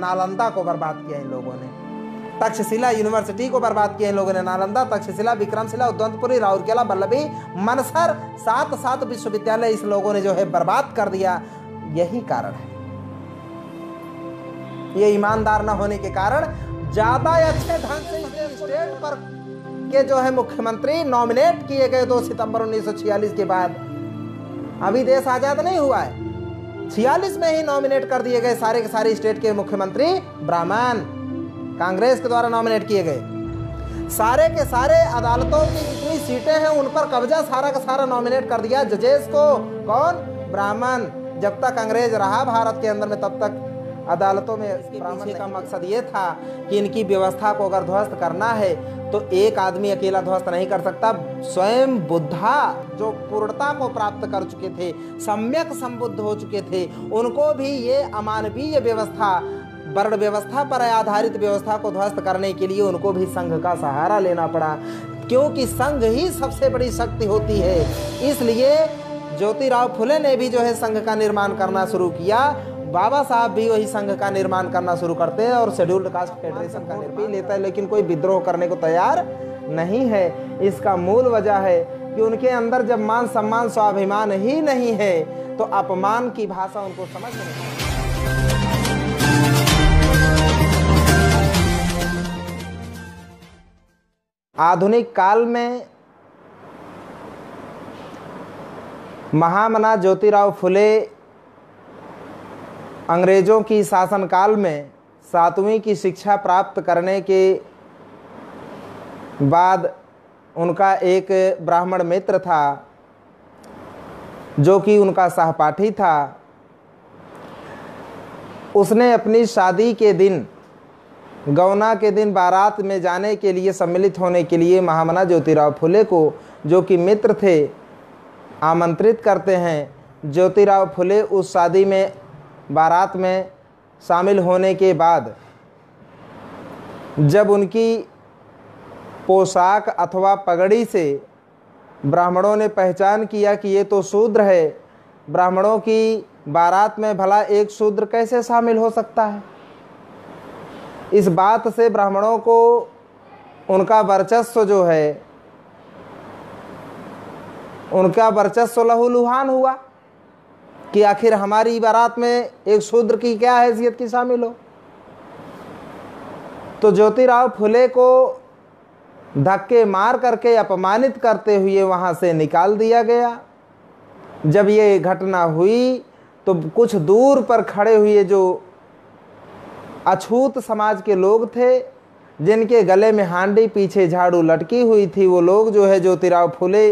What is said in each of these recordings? नालंदा को बर्बाद किया इन लोगों ने, तक्षशिला यूनिवर्सिटी को बर्बाद किया इन लोगों ने। नालंदा, तक्षशिला, विक्रमशिला, उदंतपुरी, राउरकेला, बल्लभी, मनसर, सात विश्वविद्यालय इस लोगों ने जो है बर्बाद कर दिया। यही कारण है, ये ईमानदार न होने के कारण ज्यादा अच्छे ढंग से स्टेट पर के जो है मुख्यमंत्री नॉमिनेट किए गए 2 सितंबर 1946 के बाद। अभी देश आजाद नहीं हुआ है, 46 में ही नॉमिनेट कर दिए गए सारे के सारे स्टेट के मुख्यमंत्री ब्राह्मण, कांग्रेस के द्वारा नॉमिनेट किए गए। सारे के सारे अदालतों की जितनी सीटें हैं उन पर कब्जा सारा का सारा नॉमिनेट कर दिया जजेस को। कौन? ब्राह्मण। जब तक अंग्रेज रहा भारत के अंदर में तब तक अदालतों में ब्राह्मण का मकसद ये था कि इनकी व्यवस्था को अगर ध्वस्त करना है तो एक आदमी अकेला ध्वस्त नहीं कर सकता। स्वयं बुद्धा जो पूर्णता को प्राप्त कर चुके थे, सम्यक संबुद्ध हो चुके थे, उनको भी ये अमानवीय व्यवस्था, वर्ण व्यवस्था पर आधारित व्यवस्था को ध्वस्त करने के लिए उनको भी संघ का सहारा लेना पड़ा, क्योंकि संघ ही सबसे बड़ी शक्ति होती है। इसलिए ज्योतिराव फुले ने भी जो है संघ का निर्माण करना शुरू किया, बाबा साहब भी वही संघ का निर्माण करना शुरू करते हैं और शेड्यूल्ड कास्ट फेडरेशन का निर्णय लेता है, लेकिन कोई विद्रोह करने को तैयार नहीं है। इसका मूल वजह है कि उनके अंदर जब मान सम्मान स्वाभिमान ही नहीं है तो अपमान की भाषा उनको समझ नहीं है। आधुनिक काल में महामना ज्योतिराव फुले अंग्रेजों की शासनकाल में 7वीं की शिक्षा प्राप्त करने के बाद उनका एक ब्राह्मण मित्र था जो कि उनका सहपाठी था। उसने अपनी शादी के दिन, गौना के दिन बारात में जाने के लिए, सम्मिलित होने के लिए महामना ज्योतिराव फुले को, जो कि मित्र थे, आमंत्रित करते हैं। ज्योतिराव फुले उस शादी में, बारात में शामिल होने के बाद जब उनकी पोशाक अथवा पगड़ी से ब्राह्मणों ने पहचान किया कि ये तो शूद्र है, ब्राह्मणों की बारात में भला एक शूद्र कैसे शामिल हो सकता है। इस बात से ब्राह्मणों को उनका वर्चस्व जो है, उनका वर्चस्व लहूलुहान हुआ कि आखिर हमारी बारात में एक शूद्र की क्या हैसियत की शामिल हो। तो ज्योतिराव फुले को धक्के मार करके अपमानित करते हुए वहाँ से निकाल दिया गया। जब ये घटना हुई तो कुछ दूर पर खड़े हुए जो अछूत समाज के लोग थे, जिनके गले में हांडी, पीछे झाड़ू लटकी हुई थी, वो लोग जो है ज्योतिराव फुले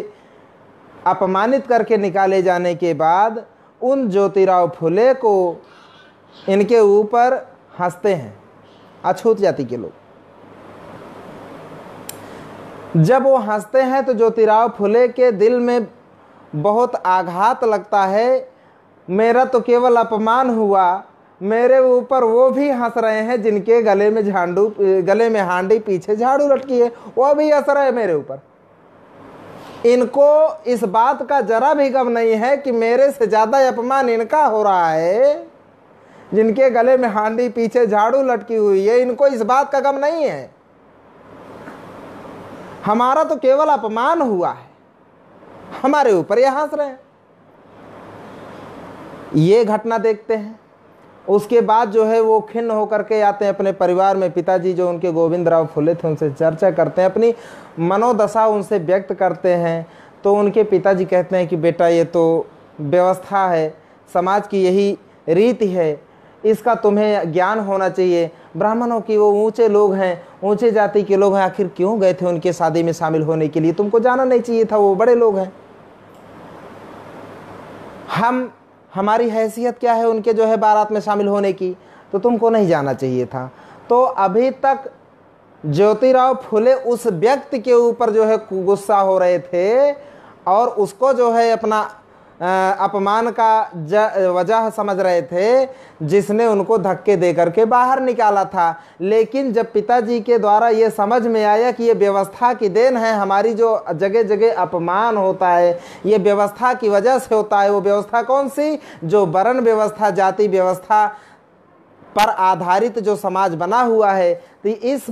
अपमानित करके निकाले जाने के बाद उन ज्योतिराव फुले को इनके ऊपर हंसते हैं अछूत जाति के लोग। जब वो हंसते हैं तो ज्योतिराव फुले के दिल में बहुत आघात लगता है, मेरा तो केवल अपमान हुआ, मेरे ऊपर वो भी हंस रहे हैं जिनके गले में हांडी, पीछे झाड़ू लटकी है, वो भी हंस रहे हैं मेरे ऊपर। इनको इस बात का जरा भी गम नहीं है कि मेरे से ज़्यादा अपमान इनका हो रहा है, जिनके गले में हांडी, पीछे झाड़ू लटकी हुई है। इनको इस बात का गम नहीं है, हमारा तो केवल अपमान हुआ है, हमारे ऊपर ये हंस रहे हैं। ये घटना देखते हैं। उसके बाद जो है वो खिन्न होकर के आते हैं अपने परिवार में। पिताजी जो उनके गोविंद राव फुले थे उनसे चर्चा करते हैं, अपनी मनोदशा उनसे व्यक्त करते हैं। तो उनके पिताजी कहते हैं कि बेटा ये तो व्यवस्था है, समाज की यही रीति है, इसका तुम्हें ज्ञान होना चाहिए। ब्राह्मणों की वो ऊंचे लोग हैं, ऊंचे जाति के लोग हैं, आखिर क्यों गए थे उनके शादी में शामिल होने के लिए? तुमको जाना नहीं चाहिए था, वो बड़े लोग हैं। हमारी हैसियत क्या है उनके जो है बारात में शामिल होने की, तो तुमको नहीं जाना चाहिए था। तो अभी तक ज्योतिराव फुले उस व्यक्ति के ऊपर जो है गुस्सा हो रहे थे और उसको जो है अपना अपमान का वजह समझ रहे थे, जिसने उनको धक्के दे करके बाहर निकाला था। लेकिन जब पिताजी के द्वारा ये समझ में आया कि ये व्यवस्था की देन है, हमारी जो जगह जगह अपमान होता है ये व्यवस्था की वजह से होता है। वो व्यवस्था कौन सी? जो वर्ण व्यवस्था, जाति व्यवस्था पर आधारित जो समाज बना हुआ है, तो इस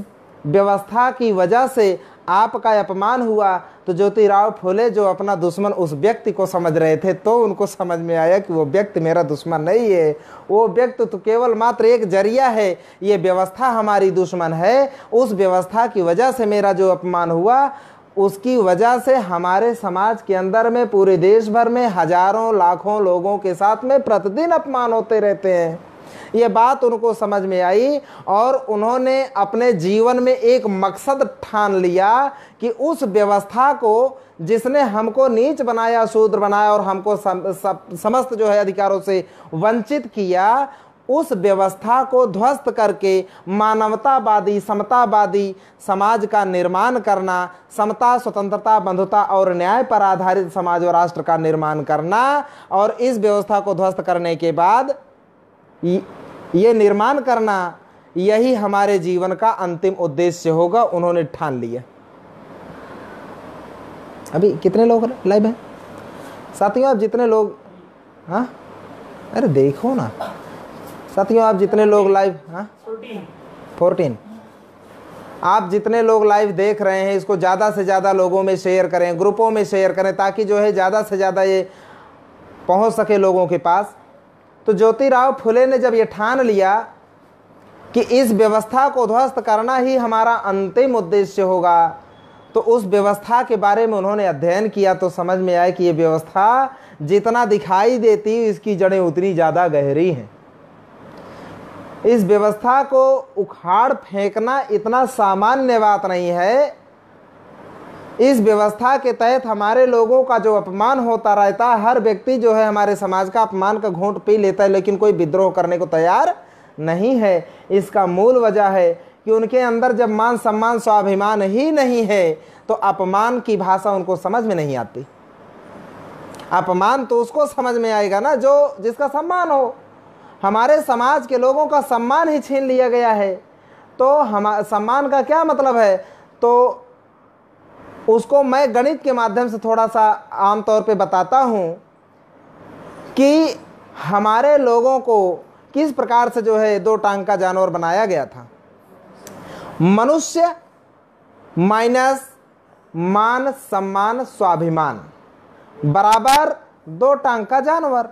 व्यवस्था की वजह से आपका अपमान हुआ। तो ज्योतिराव फुले जो अपना दुश्मन उस व्यक्ति को समझ रहे थे, तो उनको समझ में आया कि वो व्यक्ति मेरा दुश्मन नहीं है, वो व्यक्ति तो केवल मात्र एक जरिया है, ये व्यवस्था हमारी दुश्मन है। उस व्यवस्था की वजह से मेरा जो अपमान हुआ, उसकी वजह से हमारे समाज के अंदर में पूरे देश भर में हजारों लाखों लोगों के साथ में प्रतिदिन अपमान होते रहते हैं। ये बात उनको समझ में आई और उन्होंने अपने जीवन में एक मकसद ठान लिया कि उस व्यवस्था को जिसने हमको नीच बनाया, शूद्र बनाया और हमको समस्त जो है अधिकारों से वंचित किया, उस व्यवस्था को ध्वस्त करके मानवतावादी समतावादी समाज का निर्माण करना, समता स्वतंत्रता बंधुता और न्याय पर आधारित समाज और राष्ट्र का निर्माण करना। और इस व्यवस्था को ध्वस्त करने के बाद ये निर्माण करना, यही हमारे जीवन का अंतिम उद्देश्य होगा, उन्होंने ठान लिया। अभी कितने लोग लाइव हैं साथियों? आप जितने लोग, हाँ अरे देखो ना साथियों, आप जितने लोग लाइव, हाँ 14, आप जितने लोग लाइव देख रहे हैं, इसको ज़्यादा से ज़्यादा लोगों में शेयर करें, ग्रुपों में शेयर करें, ताकि जो है ज़्यादा से ज़्यादा ये पहुंच सके लोगों के पास। तो ज्योतिराव फुले ने जब ये ठान लिया कि इस व्यवस्था को ध्वस्त करना ही हमारा अंतिम उद्देश्य होगा, तो उस व्यवस्था के बारे में उन्होंने अध्ययन किया, तो समझ में आया कि ये व्यवस्था जितना दिखाई देती, इसकी जड़ें उतनी ज़्यादा गहरी हैं। इस व्यवस्था को उखाड़ फेंकना इतना सामान्य बात नहीं है। इस व्यवस्था के तहत हमारे लोगों का जो अपमान होता रहता है, हर व्यक्ति जो है हमारे समाज का अपमान का घूंट पी लेता है, लेकिन कोई विद्रोह करने को तैयार नहीं है। इसका मूल वजह है कि उनके अंदर जब मान सम्मान स्वाभिमान ही नहीं है, तो अपमान की भाषा उनको समझ में नहीं आती। अपमान तो उसको समझ में आएगा ना जो जिसका सम्मान हो। हमारे समाज के लोगों का सम्मान ही छीन लिया गया है, तो हमारा सम्मान का क्या मतलब है? तो उसको मैं गणित के माध्यम से थोड़ा सा आमतौर पे बताता हूँ कि हमारे लोगों को किस प्रकार से जो है दो टांग का जानवर बनाया गया था। मनुष्य माइनस मान सम्मान स्वाभिमान बराबर दो टांग का जानवर।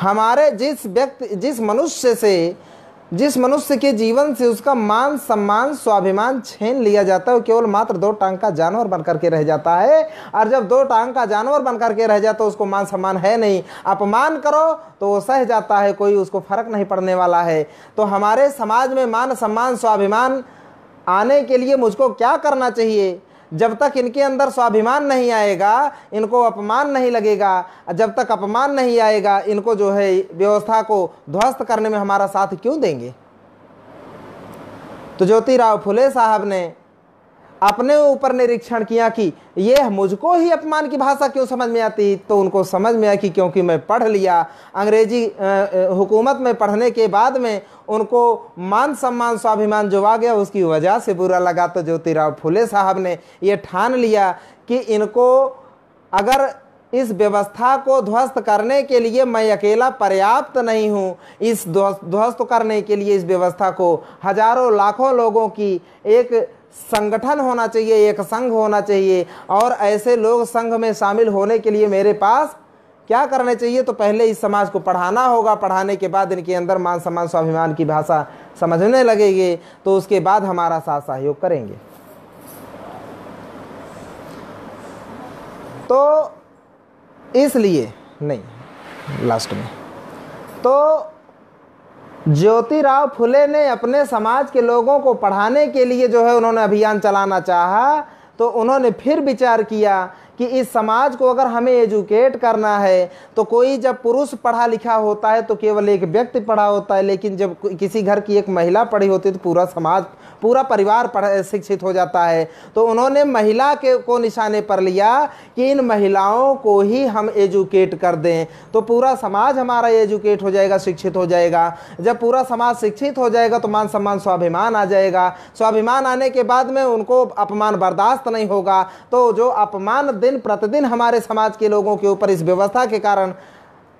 हमारे जिस मनुष्य के जीवन से उसका मान सम्मान स्वाभिमान छीन लिया जाता है, वो केवल मात्र दो टांग का जानवर बन करके रह जाता है। और जब दो टांग का जानवर बन करके रह जाता है, उसको मान सम्मान है नहीं, अपमान करो तो वो सह जाता है, कोई उसको फर्क नहीं पड़ने वाला है। तो हमारे समाज में मान सम्मान स्वाभिमान आने के लिए मुझको क्या करना चाहिए? जब तक इनके अंदर स्वाभिमान नहीं आएगा, इनको अपमान नहीं लगेगा, जब तक अपमान नहीं आएगा, इनको जो है व्यवस्था को ध्वस्त करने में हमारा साथ क्यों देंगे? तो ज्योतिराव फुले साहब ने अपने ऊपर निरीक्षण किया कि यह मुझको ही अपमान की भाषा क्यों समझ में आती। तो उनको समझ में आया कि क्योंकि मैं पढ़ लिया, अंग्रेजी हुकूमत में पढ़ने के बाद में उनको मान सम्मान स्वाभिमान जो आ गया, उसकी वजह से बुरा लगा। तो ज्योतिराव फुले साहब ने यह ठान लिया कि इनको अगर इस व्यवस्था को ध्वस्त करने के लिए मैं अकेला पर्याप्त नहीं हूँ, इस ध्वस्त करने के लिए इस व्यवस्था को हजारों लाखों लोगों की एक संगठन होना चाहिए, एक संघ होना चाहिए। और ऐसे लोग संघ में शामिल होने के लिए मेरे पास क्या करना चाहिए? तो पहले इस समाज को पढ़ाना होगा, पढ़ाने के बाद इनके अंदर मान सम्मान स्वाभिमान की भाषा समझने लगेंगे, तो उसके बाद हमारा साथ सहयोग करेंगे। तो इसलिए नहीं लास्ट में तो ज्योतिराव फुले ने अपने समाज के लोगों को पढ़ाने के लिए जो है उन्होंने अभियान चलाना चाहा। तो उन्होंने फिर विचार किया कि इस समाज को अगर हमें एजुकेट करना है, तो कोई जब पुरुष पढ़ा लिखा होता है तो केवल एक व्यक्ति पढ़ा होता है, लेकिन जब किसी घर की एक महिला पढ़ी होती है तो पूरा समाज पूरा परिवार शिक्षित हो जाता है। तो उन्होंने महिला को निशाने पर लिया कि इन महिलाओं को ही हम एजुकेट कर दें, तो पूरा समाज हमारा एजुकेट हो जाएगा, शिक्षित हो जाएगा। जब पूरा समाज शिक्षित हो जाएगा तो मान सम्मान स्वाभिमान आ जाएगा। स्वाभिमान आने के बाद में उनको अपमान बर्दाश्त नहीं होगा। तो जो अपमान दिन प्रतिदिन हमारे समाज के लोगों के ऊपर इस व्यवस्था के कारण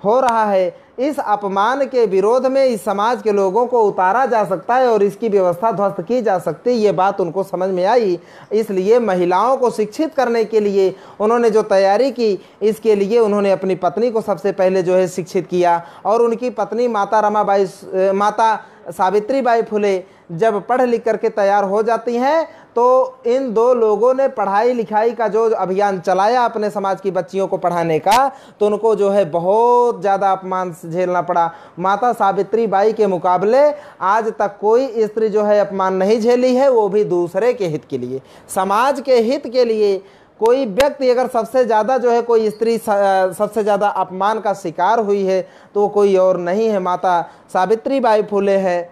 हो रहा है, इस अपमान के विरोध में इस समाज के लोगों को उतारा जा सकता है और इसकी व्यवस्था ध्वस्त की जा सकती है, ये बात उनको समझ में आई। इसलिए महिलाओं को शिक्षित करने के लिए उन्होंने जो तैयारी की, इसके लिए उन्होंने अपनी पत्नी को सबसे पहले जो है शिक्षित किया। और उनकी पत्नी माता सावित्रीबाई फुले जब पढ़ लिख करके तैयार हो जाती हैं तो इन दो लोगों ने पढ़ाई लिखाई का जो अभियान चलाया अपने समाज की बच्चियों को पढ़ाने का, तो उनको जो है बहुत ज़्यादा अपमान झेलना पड़ा। माता सावित्रीबाई के मुकाबले आज तक कोई स्त्री जो है अपमान नहीं झेली है, वो भी दूसरे के हित के लिए, समाज के हित के लिए। कोई व्यक्ति अगर सबसे ज़्यादा जो है कोई स्त्री सबसे ज़्यादा अपमान का शिकार हुई है तो वो कोई और नहीं है, माता सावित्रीबाई फुले है।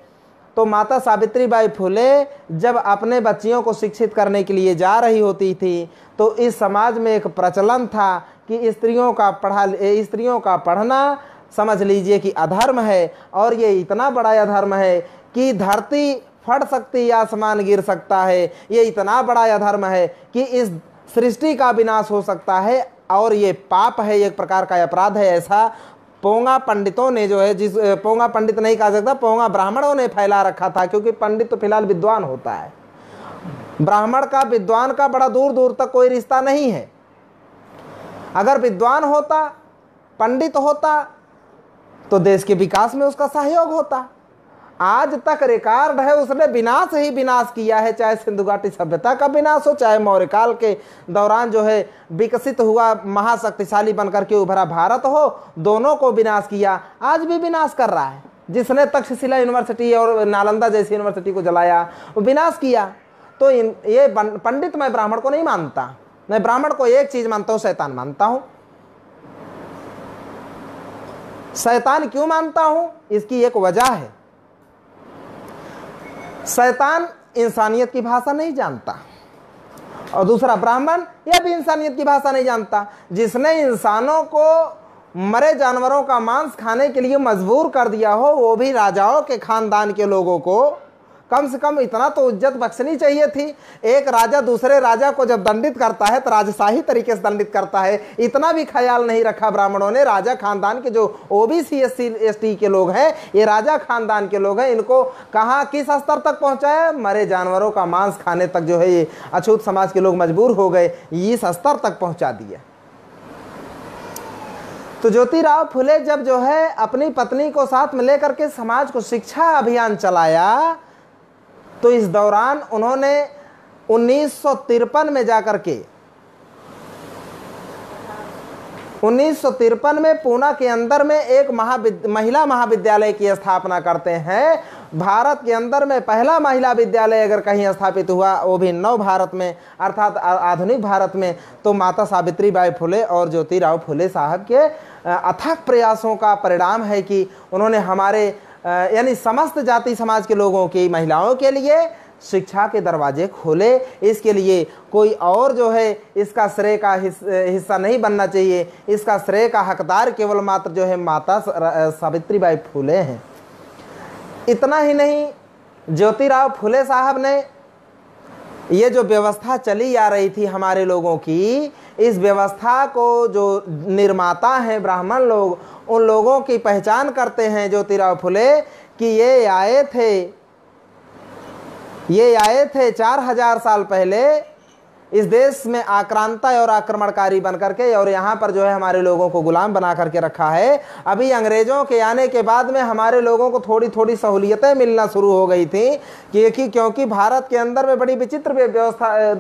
तो माता सावित्रीबाई फुले जब अपने बच्चियों को शिक्षित करने के लिए जा रही होती थी तो इस समाज में एक प्रचलन था कि स्त्रियों का पढ़ना समझ लीजिए कि अधर्म है, और ये इतना बड़ा अधर्म है कि धरती फट सकती या आसमान गिर सकता है। ये इतना बड़ा अधर्म है कि इस सृष्टि का विनाश हो सकता है, और ये पाप है, एक प्रकार का अपराध है। ऐसा पोंगा पंडितों ने जो है, जिस पोंगा पंडित नहीं कहा सकता, पोंगा ब्राह्मणों ने फैला रखा था, क्योंकि पंडित तो फिलहाल विद्वान होता है, ब्राह्मण का विद्वान का बड़ा दूर दूर तक कोई रिश्ता नहीं है। अगर विद्वान होता, पंडित होता तो देश के विकास में उसका सहयोग होता। आज तक रिकॉर्ड है उसने विनाश ही विनाश किया है, चाहे सिंधु घाटी सभ्यता का विनाश हो, चाहे मौर्य काल के दौरान जो है विकसित हुआ महाशक्तिशाली बनकर के उभरा भारत हो, दोनों को विनाश किया। आज भी विनाश कर रहा है, जिसने तक्षशिला यूनिवर्सिटी और नालंदा जैसी यूनिवर्सिटी को जलाया, विनाश किया। तो ये पंडित, मैं ब्राह्मण को नहीं मानता, मैं ब्राह्मण को एक चीज़ मानता हूँ, शैतान मानता हूँ। शैतान क्यों मानता हूँ, इसकी एक वजह है। शैतान इंसानियत की भाषा नहीं जानता, और दूसरा ब्राह्मण यह भी इंसानियत की भाषा नहीं जानता। जिसने इंसानों को मरे जानवरों का मांस खाने के लिए मजबूर कर दिया हो, वो भी राजाओं के खानदान के लोगों को कम से कम इतना तो इज्जत बख्शनी चाहिए थी। एक राजा दूसरे राजा को जब दंडित करता है तो राजशाही तरीके से दंडित करता है, इतना भी ख्याल नहीं रखा ब्राह्मणों ने। राजा खानदान के जो OBC SC ST के लोग हैं, ये राजा खानदान के लोग हैं, इनको कहाँ किस स्तर तक पहुँचाया, मरे जानवरों का मांस खाने तक जो है ये अछूत समाज के लोग मजबूर हो गए, इस स्तर तक पहुँचा दिया। तो ज्योतिराव फुले जब जो है अपनी पत्नी को साथ में लेकर के समाज को शिक्षा अभियान चलाया, तो इस दौरान उन्होंने 1953 में जाकर के 1953 में पूना के अंदर में एक महिला महाविद्यालय की स्थापना करते हैं। भारत के अंदर में पहला महिला विद्यालय अगर कहीं स्थापित हुआ, वो भी नव भारत में, अर्थात आधुनिक भारत में, तो माता सावित्रीबाई फुले और ज्योतिराव फुले साहब के अथक प्रयासों का परिणाम है कि उन्होंने हमारे यानी समस्त जाति समाज के लोगों की महिलाओं के लिए शिक्षा के दरवाजे खोले। इसके लिए कोई और जो है इसका श्रेय का हिस्सा नहीं बनना चाहिए, इसका श्रेय का हकदार केवल मात्र जो है माता सावित्रीबाई फुले हैं। इतना ही नहीं, ज्योतिराव फुले साहब ने ये जो व्यवस्था चली आ रही थी हमारे लोगों की, इस व्यवस्था को जो निर्माता हैं ब्राह्मण लोग, उन लोगों की पहचान करते हैं ज्योतिराव फुले कि ये आए थे 4000 साल पहले इस देश में आक्रांता और आक्रमणकारी बन करके, और यहाँ पर जो है हमारे लोगों को गुलाम बना करके रखा है। अभी अंग्रेज़ों के आने के बाद में हमारे लोगों को थोड़ी थोड़ी सहूलियतें मिलना शुरू हो गई थी, क्योंकि भारत के अंदर में बड़ी विचित्र व्यवस्था,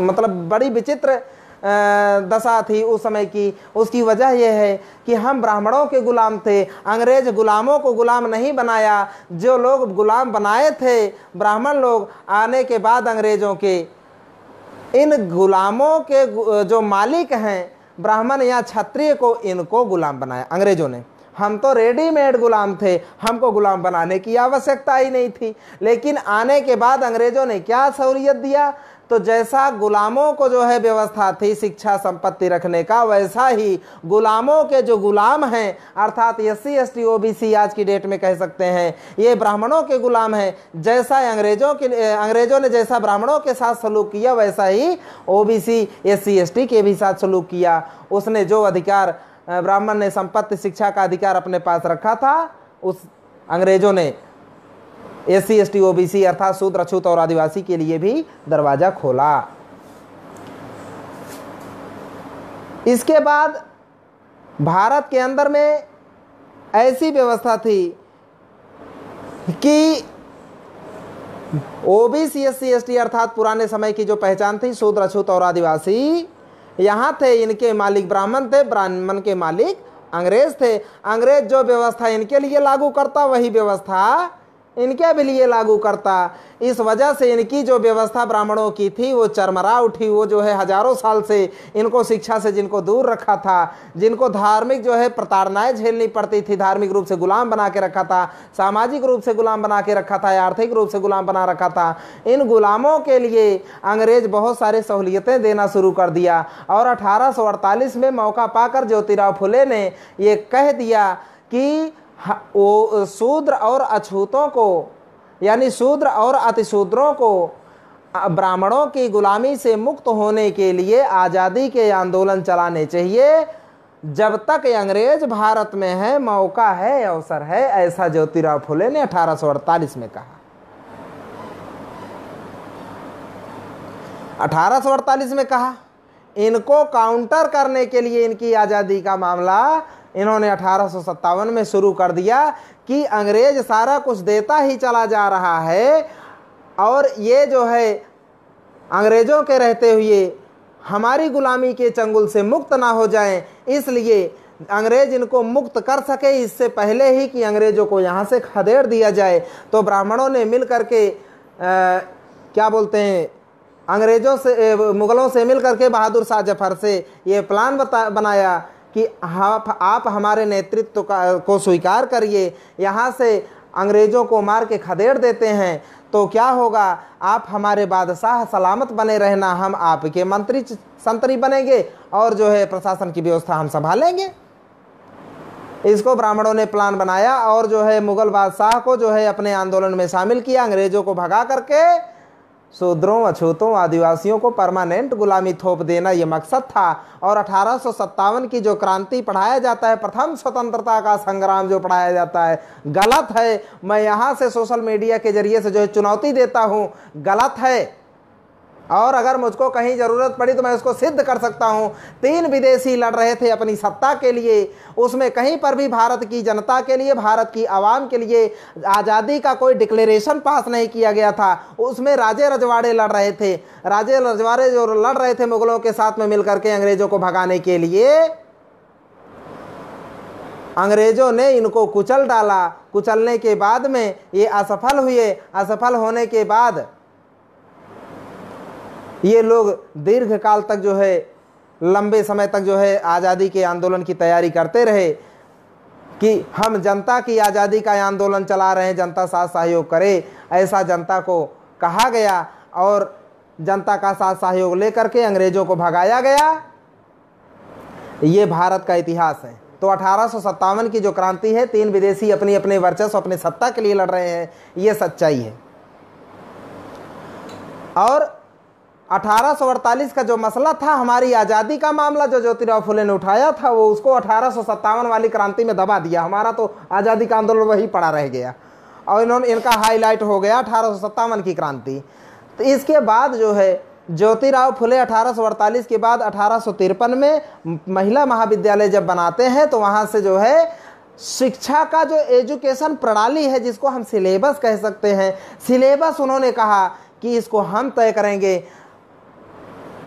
मतलब बड़ी विचित्र दशा थी उस समय की। उसकी वजह यह है कि हम ब्राह्मणों के गुलाम थे, अंग्रेज गुलामों को गुलाम नहीं बनाया। जो लोग गुलाम बनाए थे ब्राह्मण लोग, आने के बाद अंग्रेज़ों के इन गुलामों के जो मालिक हैं ब्राह्मण या क्षत्रिय को, इनको गुलाम बनाया अंग्रेजों ने। हम तो रेडीमेड गुलाम थे, हमको गुलाम बनाने की आवश्यकता ही नहीं थी। लेकिन आने के बाद अंग्रेजों ने क्या सहूलियत दिया, तो जैसा गुलामों को जो है व्यवस्था थी शिक्षा संपत्ति रखने का, वैसा ही गुलामों के जो गुलाम हैं, अर्थात SC ST OBC आज की डेट में कह सकते हैं, ये ब्राह्मणों के गुलाम हैं। जैसा अंग्रेजों ने जैसा ब्राह्मणों के साथ सलूक किया, वैसा ही OBC SC ST के भी साथ सलूक किया। उसने जो अधिकार ब्राह्मण ने संपत्ति शिक्षा का अधिकार अपने पास रखा था, उस अंग्रेजों ने SC ST OBC अर्थात शूद्र, अछूत और आदिवासी के लिए भी दरवाज़ा खोला। इसके बाद भारत के अंदर में ऐसी व्यवस्था थी कि OBC SC ST अर्थात पुराने समय की जो पहचान थी शूद्र, अछूत और आदिवासी यहाँ थे, इनके मालिक ब्राह्मण थे, ब्राह्मण के मालिक अंग्रेज थे। अंग्रेज जो व्यवस्था इनके लिए लागू करता वही व्यवस्था इनके भी लिए लागू करता। इस वजह से इनकी जो व्यवस्था ब्राह्मणों की थी वो चरमरा उठी। वो जो है हजारों साल से इनको शिक्षा से जिनको दूर रखा था, जिनको धार्मिक जो है प्रताड़नाएँ झेलनी पड़ती थी, धार्मिक रूप से गुलाम बना के रखा था, सामाजिक रूप से गुलाम बना के रखा था, आर्थिक रूप से गुलाम बना रखा था, इन गुलामों के लिए अंग्रेज बहुत सारे सहूलियतें देना शुरू कर दिया। और 1848 में मौका पाकर ज्योतिराव फुले ने ये कह दिया कि वो शूद्र और अछूतों को यानी शूद्र और अतिशूद्रों को ब्राह्मणों की गुलामी से मुक्त होने के लिए आज़ादी के आंदोलन चलाने चाहिए। जब तक अंग्रेज भारत में है मौका है, अवसर है, ऐसा ज्योतिराव फुले ने 1848 में कहा। 1848 में कहा। इनको काउंटर करने के लिए इनकी आज़ादी का मामला इन्होंने 1857 में शुरू कर दिया कि अंग्रेज सारा कुछ देता ही चला जा रहा है और ये जो है अंग्रेज़ों के रहते हुए हमारी गुलामी के चंगुल से मुक्त ना हो जाएं, इसलिए अंग्रेज इनको मुक्त कर सके इससे पहले ही कि अंग्रेज़ों को यहाँ से खदेड़ दिया जाए। तो ब्राह्मणों ने मिल करके क्या बोलते हैं अंग्रेज़ों से, मुग़लों से मिल करके बहादुर शाह जफर से ये प्लान बनाया कि आप हमारे नेतृत्व को स्वीकार करिए, यहाँ से अंग्रेज़ों को मार के खदेड़ देते हैं तो क्या होगा, आप हमारे बादशाह सलामत बने रहना, हम आपके मंत्री संतरी बनेंगे और जो है प्रशासन की व्यवस्था हम संभालेंगे। इसको ब्राह्मणों ने प्लान बनाया और जो है मुग़ल बादशाह को जो है अपने आंदोलन में शामिल किया, अंग्रेज़ों को भगा करके शूद्रों, अछूतों, आदिवासियों को परमानेंट गुलामी थोप देना ये मकसद था। और 1857 की जो क्रांति पढ़ाया जाता है, प्रथम स्वतंत्रता का संग्राम जो पढ़ाया जाता है, गलत है। मैं यहाँ से सोशल मीडिया के जरिए से जो है चुनौती देता हूँ, गलत है। और अगर मुझको कहीं ज़रूरत पड़ी तो मैं उसको सिद्ध कर सकता हूँ। 3 विदेशी लड़ रहे थे अपनी सत्ता के लिए, उसमें कहीं पर भी भारत की जनता के लिए, भारत की आवाम के लिए आज़ादी का कोई डिक्लेरेशन पास नहीं किया गया था। उसमें राजे रजवाड़े लड़ रहे थे। राजे रजवाड़े जो लड़ रहे थे मुग़लों के साथ में मिल करके अंग्रेज़ों को भगाने के लिए, अंग्रेज़ों ने इनको कुचल डाला। कुचलने के बाद में ये असफल हुए। असफल होने के बाद ये लोग दीर्घकाल तक जो है लंबे समय तक जो है आज़ादी के आंदोलन की तैयारी करते रहे कि हम जनता की आज़ादी का आंदोलन चला रहे हैं, जनता साथ सहयोग करे, ऐसा जनता को कहा गया और जनता का साथ सहयोग लेकर के अंग्रेज़ों को भगाया गया। ये भारत का इतिहास है। तो 1857 की जो क्रांति है, 3 विदेशी अपनी अपने वर्चस्व, अपने सत्ता के लिए लड़ रहे हैं, ये सच्चाई है। और 1848 का जो मसला था, हमारी आज़ादी का मामला जो ज्योतिराव फुले ने उठाया था, वो उसको 1857 वाली क्रांति में दबा दिया। हमारा तो आज़ादी का आंदोलन वही पड़ा रह गया और इनका हाईलाइट हो गया 1857 की क्रांति। तो इसके बाद जो है ज्योतिराव फुले 1848 के बाद 1853 में महिला महाविद्यालय जब बनाते हैं तो वहाँ से जो है शिक्षा का जो एजुकेशन प्रणाली है, जिसको हम सिलेबस कह सकते हैं, सिलेबस उन्होंने कहा कि इसको हम तय करेंगे।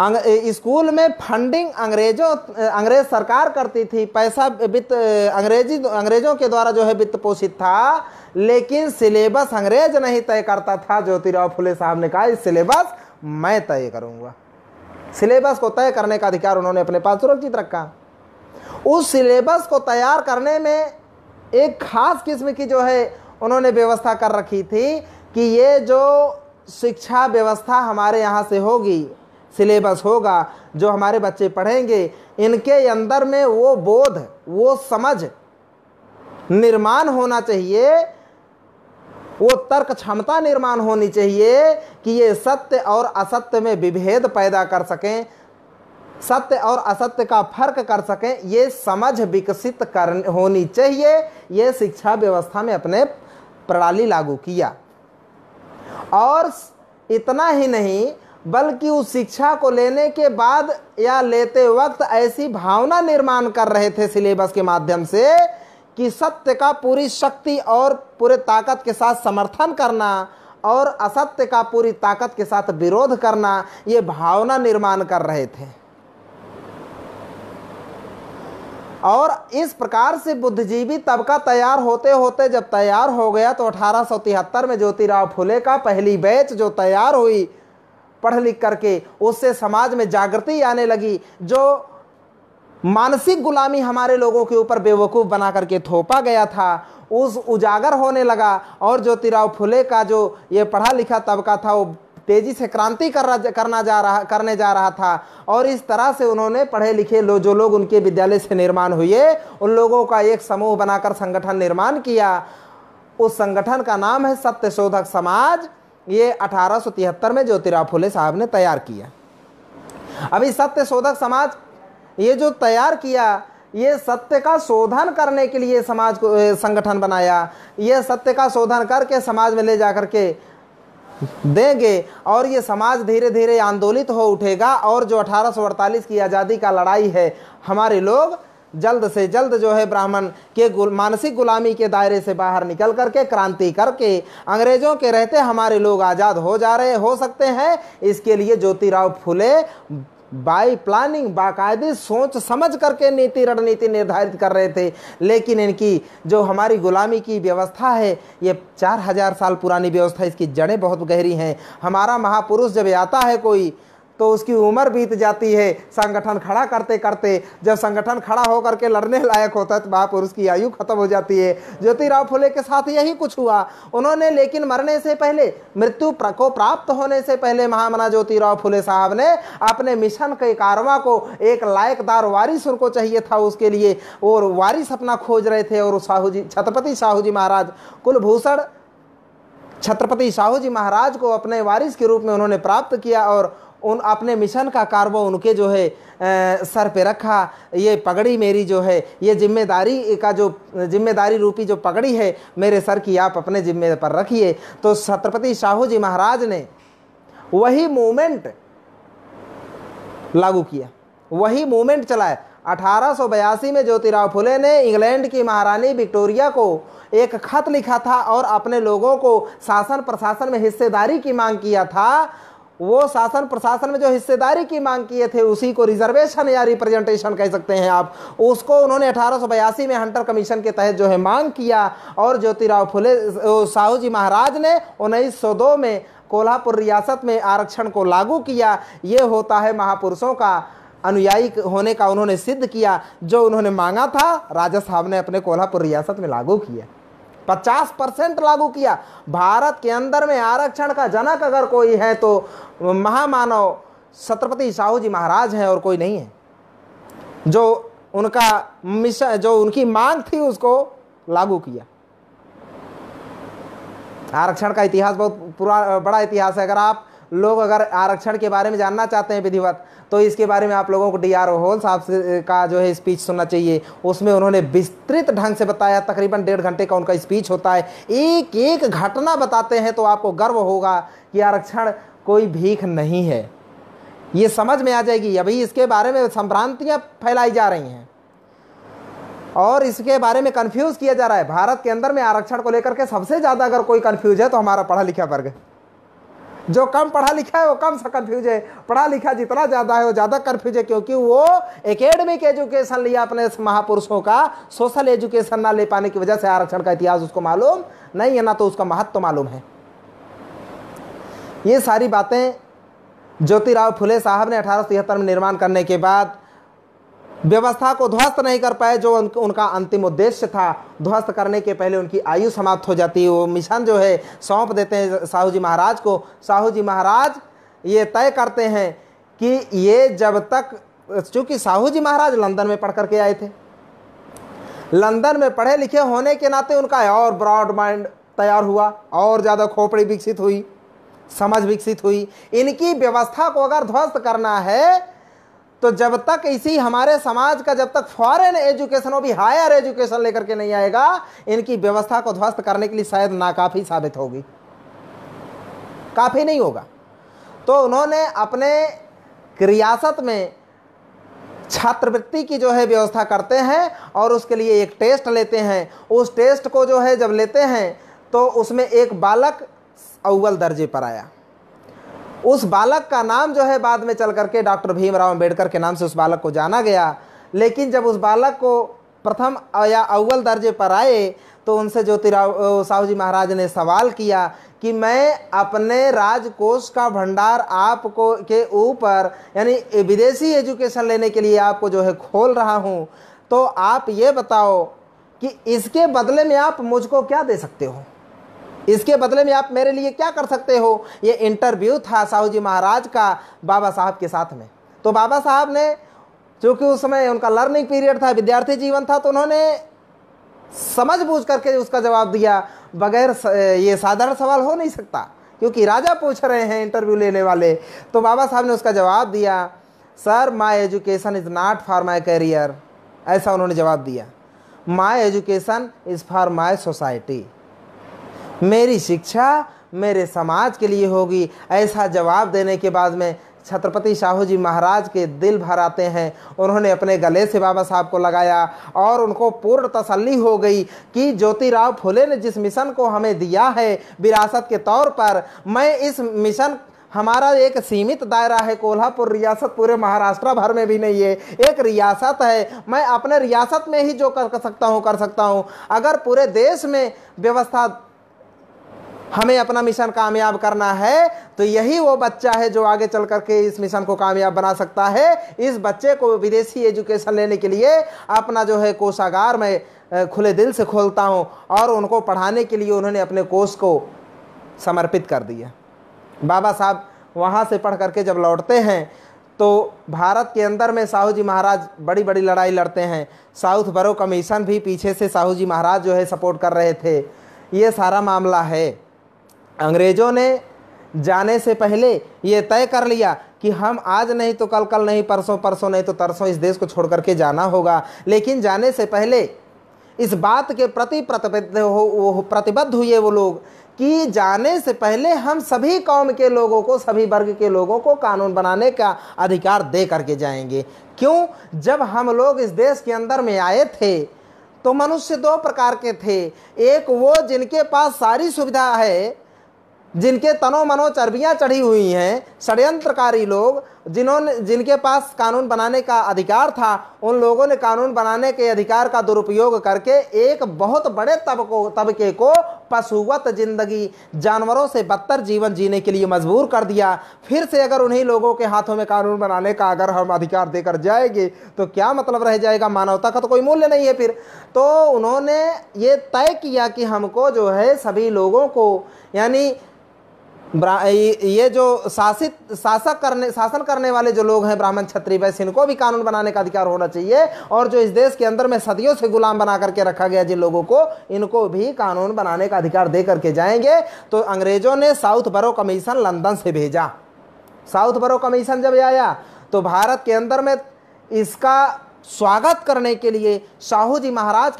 स्कूल में फंडिंग अंग्रेज सरकार करती थी, पैसा वित्त अंग्रेजों के द्वारा जो है वित्त पोषित था, लेकिन सिलेबस अंग्रेज नहीं तय करता था। ज्योतिराव फुले साहब ने कहा इस सिलेबस मैं तय करूंगा। सिलेबस को तय करने का अधिकार उन्होंने अपने पास सुरक्षित रखा। उस सिलेबस को तैयार करने में एक खास किस्म की जो है उन्होंने व्यवस्था कर रखी थी कि ये जो शिक्षा व्यवस्था हमारे यहाँ से होगी, सिलेबस होगा, जो हमारे बच्चे पढ़ेंगे, इनके अंदर में वो बोध, वो समझ निर्माण होना चाहिए, वो तर्क क्षमता निर्माण होनी चाहिए कि ये सत्य और असत्य में विभेद पैदा कर सकें, सत्य और असत्य का फर्क कर सकें, ये समझ विकसित होनी चाहिए। ये शिक्षा व्यवस्था में अपने प्रणाली लागू किया। और इतना ही नहीं बल्कि उस शिक्षा को लेने के बाद या लेते वक्त ऐसी भावना निर्माण कर रहे थे सिलेबस के माध्यम से कि सत्य का पूरी शक्ति और पूरे ताकत के साथ समर्थन करना और असत्य का पूरी ताकत के साथ विरोध करना, ये भावना निर्माण कर रहे थे। और इस प्रकार से बुद्धिजीवी तबका तैयार होते होते जब तैयार हो गया तो 1873 में ज्योतिराव फुले का पहली बैच जो तैयार हुई पढ़ लिख करके, उससे समाज में जागृति आने लगी। जो मानसिक गुलामी हमारे लोगों के ऊपर बेवकूफ़ बना करके थोपा गया था उस उजागर होने लगा। और ज्योतिराव फुले का जो ये पढ़ा लिखा तबका था वो तेज़ी से क्रांति करने जा रहा था। और इस तरह से उन्होंने पढ़े लिखे जो लोग उनके विद्यालय से निर्माण हुए उन लोगों का एक समूह बनाकर संगठन निर्माण किया। उस संगठन का नाम है सत्य शोधक समाज। ये 1873 में ज्योतिराव फुले साहब ने तैयार किया। अभी सत्य शोधक समाज ये जो तैयार किया, ये सत्य का शोधन करने के लिए समाज को संगठन बनाया। ये सत्य का शोधन करके समाज में ले जा करके देंगे और ये समाज धीरे धीरे आंदोलित हो उठेगा। और जो 1848 की आज़ादी का लड़ाई है, हमारे लोग जल्द से जल्द जो है ब्राह्मण के मानसिक गुलामी के दायरे से बाहर निकल करके क्रांति करके अंग्रेजों के रहते हमारे लोग आज़ाद हो जा रहे हो सकते हैं। इसके लिए ज्योतिराव फुले बाई प्लानिंग बाकायदे सोच समझ करके नीति रणनीति निर्धारित कर रहे थे। लेकिन इनकी जो हमारी गुलामी की व्यवस्था है, ये 4000 साल पुरानी व्यवस्था, इसकी जड़ें बहुत गहरी हैं। हमारा महापुरुष जब आता है कोई तो उसकी उम्र बीत जाती है संगठन खड़ा करते करते। जब संगठन खड़ा होकर के लड़ने लायक होता है तो महापुरुष की आयु खत्म हो जाती है। ज्योतिराव फुले के साथ यही कुछ हुआ। उन्होंने लेकिन मरने से पहले, मृत्यु को प्राप्त होने से पहले महामना ज्योतिराव फुले साहब ने अपने मिशन के कारवा को एक लायकदार वारिस उनको चाहिए था। उसके लिए वो वारिस अपना खोज रहे थे। और छत्रपति शाहू जी महाराज, कुलभूषण छत्रपति शाहू जी महाराज को अपने वारिस के रूप में उन्होंने प्राप्त किया और उन अपने मिशन का कार्य उनके जो है सर पे रखा। ये पगड़ी मेरी जो है, ये जिम्मेदारी रूपी जो पगड़ी है मेरे सर की, आप अपने जिम्मे पर रखिए। तो छत्रपति शाहू जी महाराज ने वही मूवमेंट लागू किया, वही मूवमेंट चलाया। 1882 में ज्योतिराव फुले ने इंग्लैंड की महारानी विक्टोरिया को एक खत लिखा था और अपने लोगों को शासन प्रशासन में हिस्सेदारी की मांग किया था। वो शासन प्रशासन में जो हिस्सेदारी की मांग किए थे उसी को रिजर्वेशन या रिप्रेजेंटेशन कह सकते हैं आप। उसको उन्होंने 1882 में हंटर कमीशन के तहत जो है मांग किया। और ज्योतिराव फुले साहू जी महाराज ने 1902 में कोल्हापुर रियासत में आरक्षण को लागू किया। ये होता है महापुरुषों का अनुयायी होने का। उन्होंने सिद्ध किया जो उन्होंने मांगा था, राजा साहब ने अपने कोल्हापुर रियासत में लागू किया, 50% लागू किया। भारत के अंदर में आरक्षण का जनक अगर कोई है तो महामानव छत्रपति शाहू जी महाराज हैं और कोई नहीं है। जो उनकी मांग थी उसको लागू किया। आरक्षण का इतिहास बहुत बड़ा इतिहास है। अगर आप लोग अगर आरक्षण के बारे में जानना चाहते हैं विधिवत, तो इसके बारे में आप लोगों को DRO होल साहब का जो है स्पीच सुनना चाहिए। उसमें उन्होंने विस्तृत ढंग से बताया। तकरीबन 1.5 घंटे का उनका स्पीच होता है, एक एक घटना बताते हैं। तो आपको गर्व होगा कि आरक्षण कोई भीख नहीं है, ये समझ में आ जाएगी। अभी इसके बारे में संभ्रांतियाँ फैलाई जा रही हैं और इसके बारे में कन्फ्यूज़ किया जा रहा है। भारत के अंदर में आरक्षण को लेकर के सबसे ज़्यादा अगर कोई कन्फ्यूज है तो हमारा पढ़ा लिखा वर्ग। जो कम पढ़ा लिखा है वो कम सा कन्फ्यूज है, पढ़ा लिखा जितना ज़्यादा है वो ज़्यादा कन्फ्यूज है, क्योंकि वो एकेडमिक एजुकेशन लिया अपने महापुरुषों का। सोशल एजुकेशन ना ले पाने की वजह से आरक्षण का इतिहास उसको मालूम नहीं है, ना तो उसका महत्व मालूम है। ये सारी बातें ज्योतिराव फुले साहब ने 1873 में निर्माण करने के बाद व्यवस्था को ध्वस्त नहीं कर पाए, जो उनका अंतिम उद्देश्य था। ध्वस्त करने के पहले उनकी आयु समाप्त हो जाती है। वो मिशन जो है सौंप देते हैं साहू जी महाराज को। साहू जी महाराज ये तय करते हैं कि ये जब तक, चूँकि साहू जी महाराज लंदन में पढ़ करके आए थे, लंदन में पढ़े लिखे होने के नाते उनका और ब्रॉड माइंड तैयार हुआ और ज़्यादा खोपड़ी विकसित हुई, समझ विकसित हुई। इनकी व्यवस्था को अगर ध्वस्त करना है तो जब तक इसी हमारे समाज का जब तक फॉरेन एजुकेशन और भी हायर एजुकेशन लेकर के नहीं आएगा, इनकी व्यवस्था को ध्वस्त करने के लिए शायद नाकाफी साबित होगी, काफी नहीं होगा। तो उन्होंने अपने रियासत में छात्रवृत्ति की जो है व्यवस्था करते हैं और उसके लिए एक टेस्ट लेते हैं। उस टेस्ट को जो है जब लेते हैं तो उसमें एक बालक अव्वल दर्जे पर आया। उस बालक का नाम जो है बाद में चल करके डॉक्टर भीमराव अम्बेडकर के नाम से उस बालक को जाना गया। लेकिन जब उस बालक को प्रथम या अव्वल दर्जे पर आए तो उनसे ज्योतिराव साहू जी महाराज ने सवाल किया कि मैं अपने राजकोष का भंडार आपको के ऊपर यानी विदेशी एजुकेशन लेने के लिए आपको जो है खोल रहा हूँ, तो आप ये बताओ कि इसके बदले में आप मुझको क्या दे सकते हो, इसके बदले में आप मेरे लिए क्या कर सकते हो। ये इंटरव्यू था साहू जी महाराज का बाबा साहब के साथ में। तो बाबा साहब ने, चूँकि उस समय उनका लर्निंग पीरियड था, विद्यार्थी जीवन था, तो उन्होंने समझ बूझ करके उसका जवाब दिया। बगैर ये साधारण सवाल हो नहीं सकता क्योंकि राजा पूछ रहे हैं इंटरव्यू लेने वाले। तो बाबा साहब ने उसका जवाब दिया, sir my education is not for my career. ऐसा उन्होंने जवाब दिया, my education is for my society. मेरी शिक्षा मेरे समाज के लिए होगी। ऐसा जवाब देने के बाद में छत्रपति शाहू जी महाराज के दिल भर आते हैं। उन्होंने अपने गले से बाबा साहब को लगाया और उनको पूर्ण तसल्ली हो गई कि ज्योतिराव फुले ने जिस मिशन को हमें दिया है विरासत के तौर पर, मैं इस मिशन, हमारा एक सीमित दायरा है कोल्हापुर रियासत, पूरे महाराष्ट्र भर में भी नहीं है, एक रियासत है, मैं अपने रियासत में ही जो कर सकता हूँ कर सकता हूँ। अगर पूरे देश में व्यवस्था, हमें अपना मिशन कामयाब करना है तो यही वो बच्चा है जो आगे चल करके इस मिशन को कामयाब बना सकता है। इस बच्चे को विदेशी एजुकेशन लेने के लिए अपना जो है कोषागार मैं खुले दिल से खोलता हूँ, और उनको पढ़ाने के लिए उन्होंने अपने कोष को समर्पित कर दिया। बाबा साहब वहाँ से पढ़ करके जब लौटते हैं तो भारत के अंदर में साहू जी महाराज बड़ी बड़ी लड़ाई लड़ते हैं। साउथ बरो कमीशन भी पीछे से साहू जी महाराज जो है सपोर्ट कर रहे थे। ये सारा मामला है, अंग्रेज़ों ने जाने से पहले ये तय कर लिया कि हम आज नहीं तो कल नहीं परसों, परसों नहीं तो तरसों इस देश को छोड़ करके जाना होगा। लेकिन जाने से पहले इस बात के प्रति प्रतिबद्ध हुए वो लोग कि जाने से पहले हम सभी कौम के लोगों को, सभी वर्ग के लोगों को कानून बनाने का अधिकार दे करके जाएंगे। क्यों? जब हम लोग इस देश के अंदर में आए थे तो मनुष्य दो प्रकार के थे। एक वो जिनके पास सारी सुविधा है, जिनके तनो मनो चर्बियाँ चढ़ी हुई हैं, षड्यंत्रकारी लोग, जिनके पास कानून बनाने का अधिकार था, उन लोगों ने कानून बनाने के अधिकार का दुरुपयोग करके एक बहुत बड़े तबके को पशुवत जिंदगी, जानवरों से बदतर जीवन जीने के लिए मजबूर कर दिया। फिर से अगर उन्हीं लोगों के हाथों में कानून बनाने का अगर हम अधिकार देकर जाएंगे तो क्या मतलब रह जाएगा, मानवता का तो कोई मूल्य नहीं है फिर। तो उन्होंने ये तय किया कि हमको जो है सभी लोगों को, यानी ये जो शासन करने वाले जो लोग हैं, ब्राह्मण क्षत्रिय वैश्य, इनको भी कानून बनाने का अधिकार होना चाहिए, और जो इस देश के अंदर में सदियों से गुलाम बना करके रखा गया जिन लोगों को, इनको भी कानून बनाने का अधिकार दे करके जाएंगे। तो अंग्रेजों ने साउथ बरो कमीशन लंदन से भेजा। साउथ बरो कमीशन जब आया तो भारत के अंदर में इसका स्वागत करने के लिए शाहू जी महाराज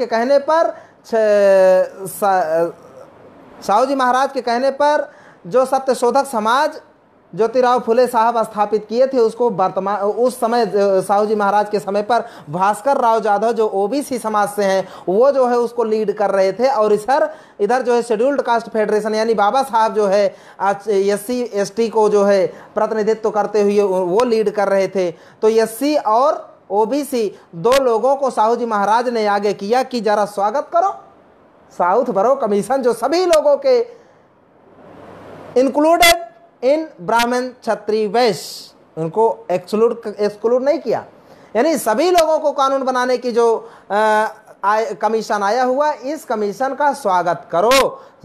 के कहने पर जो सत्य शोधक समाज ज्योतिराव फुले साहब स्थापित किए थे, उसको वर्तमान उस समय साहू जी महाराज के समय पर भास्कर राव जाधव जो ओबीसी समाज से हैं, वो जो है उसको लीड कर रहे थे। और इधर जो है शेड्यूल्ड कास्ट फेडरेशन, यानी बाबा साहब जो है SC ST को जो है प्रतिनिधित्व करते हुए वो लीड कर रहे थे। तो SC और OBC दो लोगों को साहू जी महाराज ने आगे किया कि जरा स्वागत करो, साउथ बरो कमीशन जो सभी लोगों के, इंक्लूडेड इन ब्राह्मण क्षत्रिय वैश्य, उनको एक्सक्लूड नहीं किया, यानी सभी लोगों को कानून बनाने की जो कमीशन आया हुआ, इस कमीशन का स्वागत करो।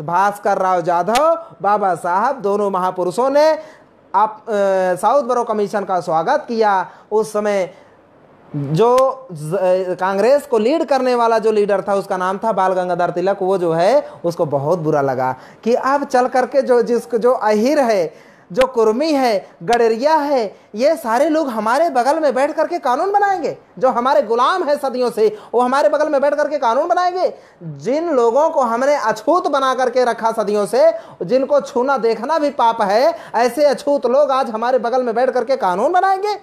भास्कर राव जाधव, बाबा साहब, दोनों महापुरुषों ने आप साउथ बरो कमीशन का स्वागत किया। उस समय जो कांग्रेस को लीड करने वाला जो लीडर था, उसका नाम था बाल गंगाधर तिलक, वो जो है उसको बहुत बुरा लगा कि अब चल करके जो अहिर है जो कुर्मी है, गडरिया है, ये सारे लोग हमारे बगल में बैठ करके कानून बनाएंगे। जो हमारे गुलाम है सदियों से, वो हमारे बगल में बैठ करके कानून बनाएंगे। जिन लोगों को हमने अछूत बना करके रखा सदियों से, जिनको छूना देखना भी पाप है, ऐसे अछूत लोग आज हमारे बगल में बैठ करके कानून बनाएंगे।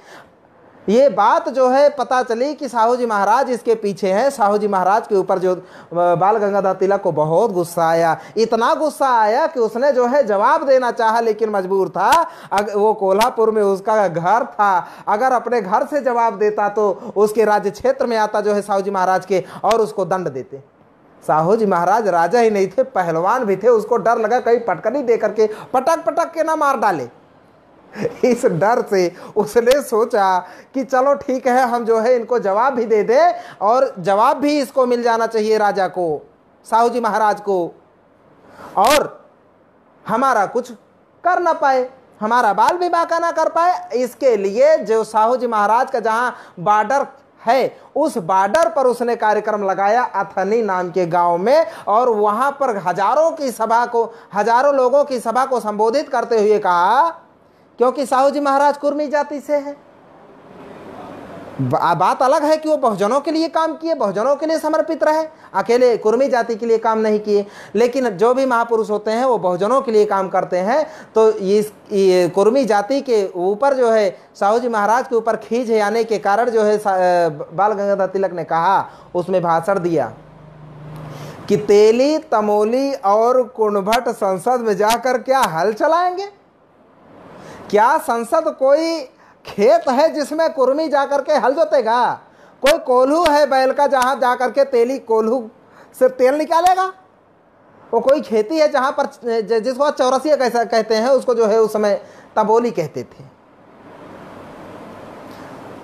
ये बात जो है पता चली कि साहू जी महाराज इसके पीछे हैं। साहू जी महाराज के ऊपर जो बाल गंगाधर तिलक को बहुत गुस्सा आया, इतना गुस्सा आया कि उसने जो है जवाब देना चाहा, लेकिन मजबूर था। वो कोल्हापुर में उसका घर था, अगर अपने घर से जवाब देता तो उसके राज्य क्षेत्र में आता जो है साहू जी महाराज के, और उसको दंड देते। साहू जी महाराज राजा ही नहीं थे, पहलवान भी थे। उसको डर लगा कहीं पटकनी दे करके पटक पटक के ना मार डाले। इस डर से उसने सोचा कि चलो ठीक है, हम जो है इनको जवाब भी दे दे, और जवाब भी इसको मिल जाना चाहिए राजा को, साहू जी महाराज को, और हमारा कुछ कर ना पाए, हमारा बाल भी बांका ना कर पाए। इसके लिए जो साहू जी महाराज का जहां बॉर्डर है, उस बॉर्डर पर उसने कार्यक्रम लगाया अथनी नाम के गांव में, और वहां पर हजारों लोगों की सभा को संबोधित करते हुए कहा, क्योंकि साहू जी महाराज कुर्मी जाति से है। बात अलग है कि वो बहुजनों के लिए काम किए, बहुजनों के लिए समर्पित रहे, अकेले कुर्मी जाति के लिए काम नहीं किए। लेकिन जो भी महापुरुष होते हैं वो बहुजनों के लिए काम करते हैं। तो ये कुर्मी जाति के ऊपर जो है साहू जी महाराज के ऊपर खींच आने के कारण जो है बाल गंगाधर तिलक ने कहा, उसमें भाषण दिया कि तेली तमोली और कुंभट संसद में जाकर क्या हल चलाएंगे? क्या संसद कोई खेत है जिसमें कुर्मी जाकर के हल जोतेगा? कोई कोल्हू है बैल का जहां जाकर के तेली कोल्हू से तेल निकालेगा? वो कोई खेती है जहां पर जिसको चौरसिया कहते हैं, उसको जो है उस समय तंबोली कहते थे,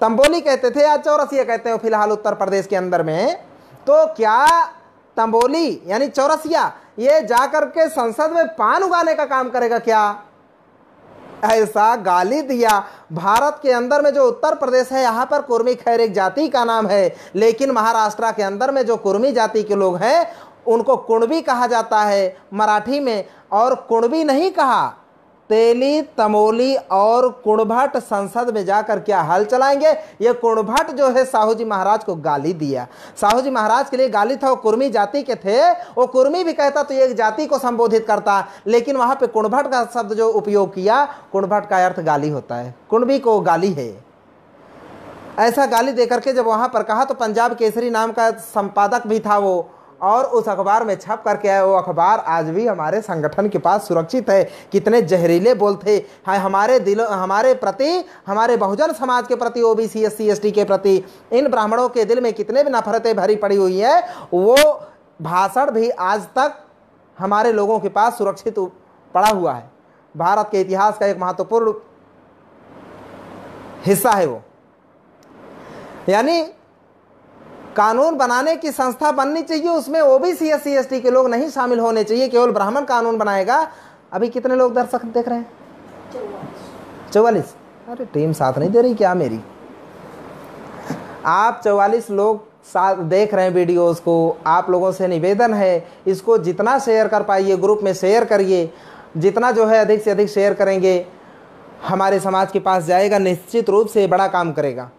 तंबोली कहते थे या चौरसिया कहते हैं फिलहाल उत्तर प्रदेश के अंदर में। तो क्या तंबोली यानी चौरसिया ये जाकर के संसद में पान उगाने का काम करेगा क्या? ऐसा गाली दिया। भारत के अंदर में जो उत्तर प्रदेश है, यहाँ पर कुर्मी खैर एक जाति का नाम है, लेकिन महाराष्ट्र के अंदर में जो कुर्मी जाति के लोग हैं उनको कुणबी कहा जाता है मराठी में, और कुणबी नहीं कहा। तेली तमोली और कुणभट संसद में जाकर क्या हल चलाएंगे? ये कुणभट जो है साहू जी महाराज को गाली दिया। साहू जी महाराज के लिए गाली था, वो कुर्मी जाति के थे। वो कुर्मी भी कहता तो ये एक जाति को संबोधित करता, लेकिन वहाँ पे कुणभट का शब्द जो उपयोग किया, कुणभट का अर्थ गाली होता है, कुणबी को गाली है। ऐसा गाली दे करके जब वहाँ पर कहा तो पंजाब केसरी नाम का संपादक भी था वो, और उस अखबार में छप करके आया। वो अखबार आज भी हमारे संगठन के पास सुरक्षित है। कितने जहरीले बोल थे हमारे प्रति, हमारे बहुजन समाज के प्रति, ओबीसी एससी एसटी के प्रति, इन ब्राह्मणों के दिल में कितने भी नफरतें भरी पड़ी हुई है। वो भाषण भी आज तक हमारे लोगों के पास सुरक्षित पड़ा हुआ है। भारत के इतिहास का एक महत्वपूर्ण हिस्सा है वो। यानी कानून बनाने की संस्था बननी चाहिए, उसमें ओबीसी एससी एसटी के लोग नहीं शामिल होने चाहिए, केवल ब्राह्मण कानून बनाएगा। अभी कितने लोग दर्शक देख रहे हैं? 44। अरे टीम साथ नहीं दे रही क्या मेरी? आप 44 लोग साथ देख रहे हैं वीडियोस को। आप लोगों से निवेदन है, इसको जितना शेयर कर पाइए ग्रुप में शेयर करिए। जितना जो है अधिक से अधिक शेयर करेंगे, हमारे समाज के पास जाएगा, निश्चित रूप से बड़ा काम करेगा।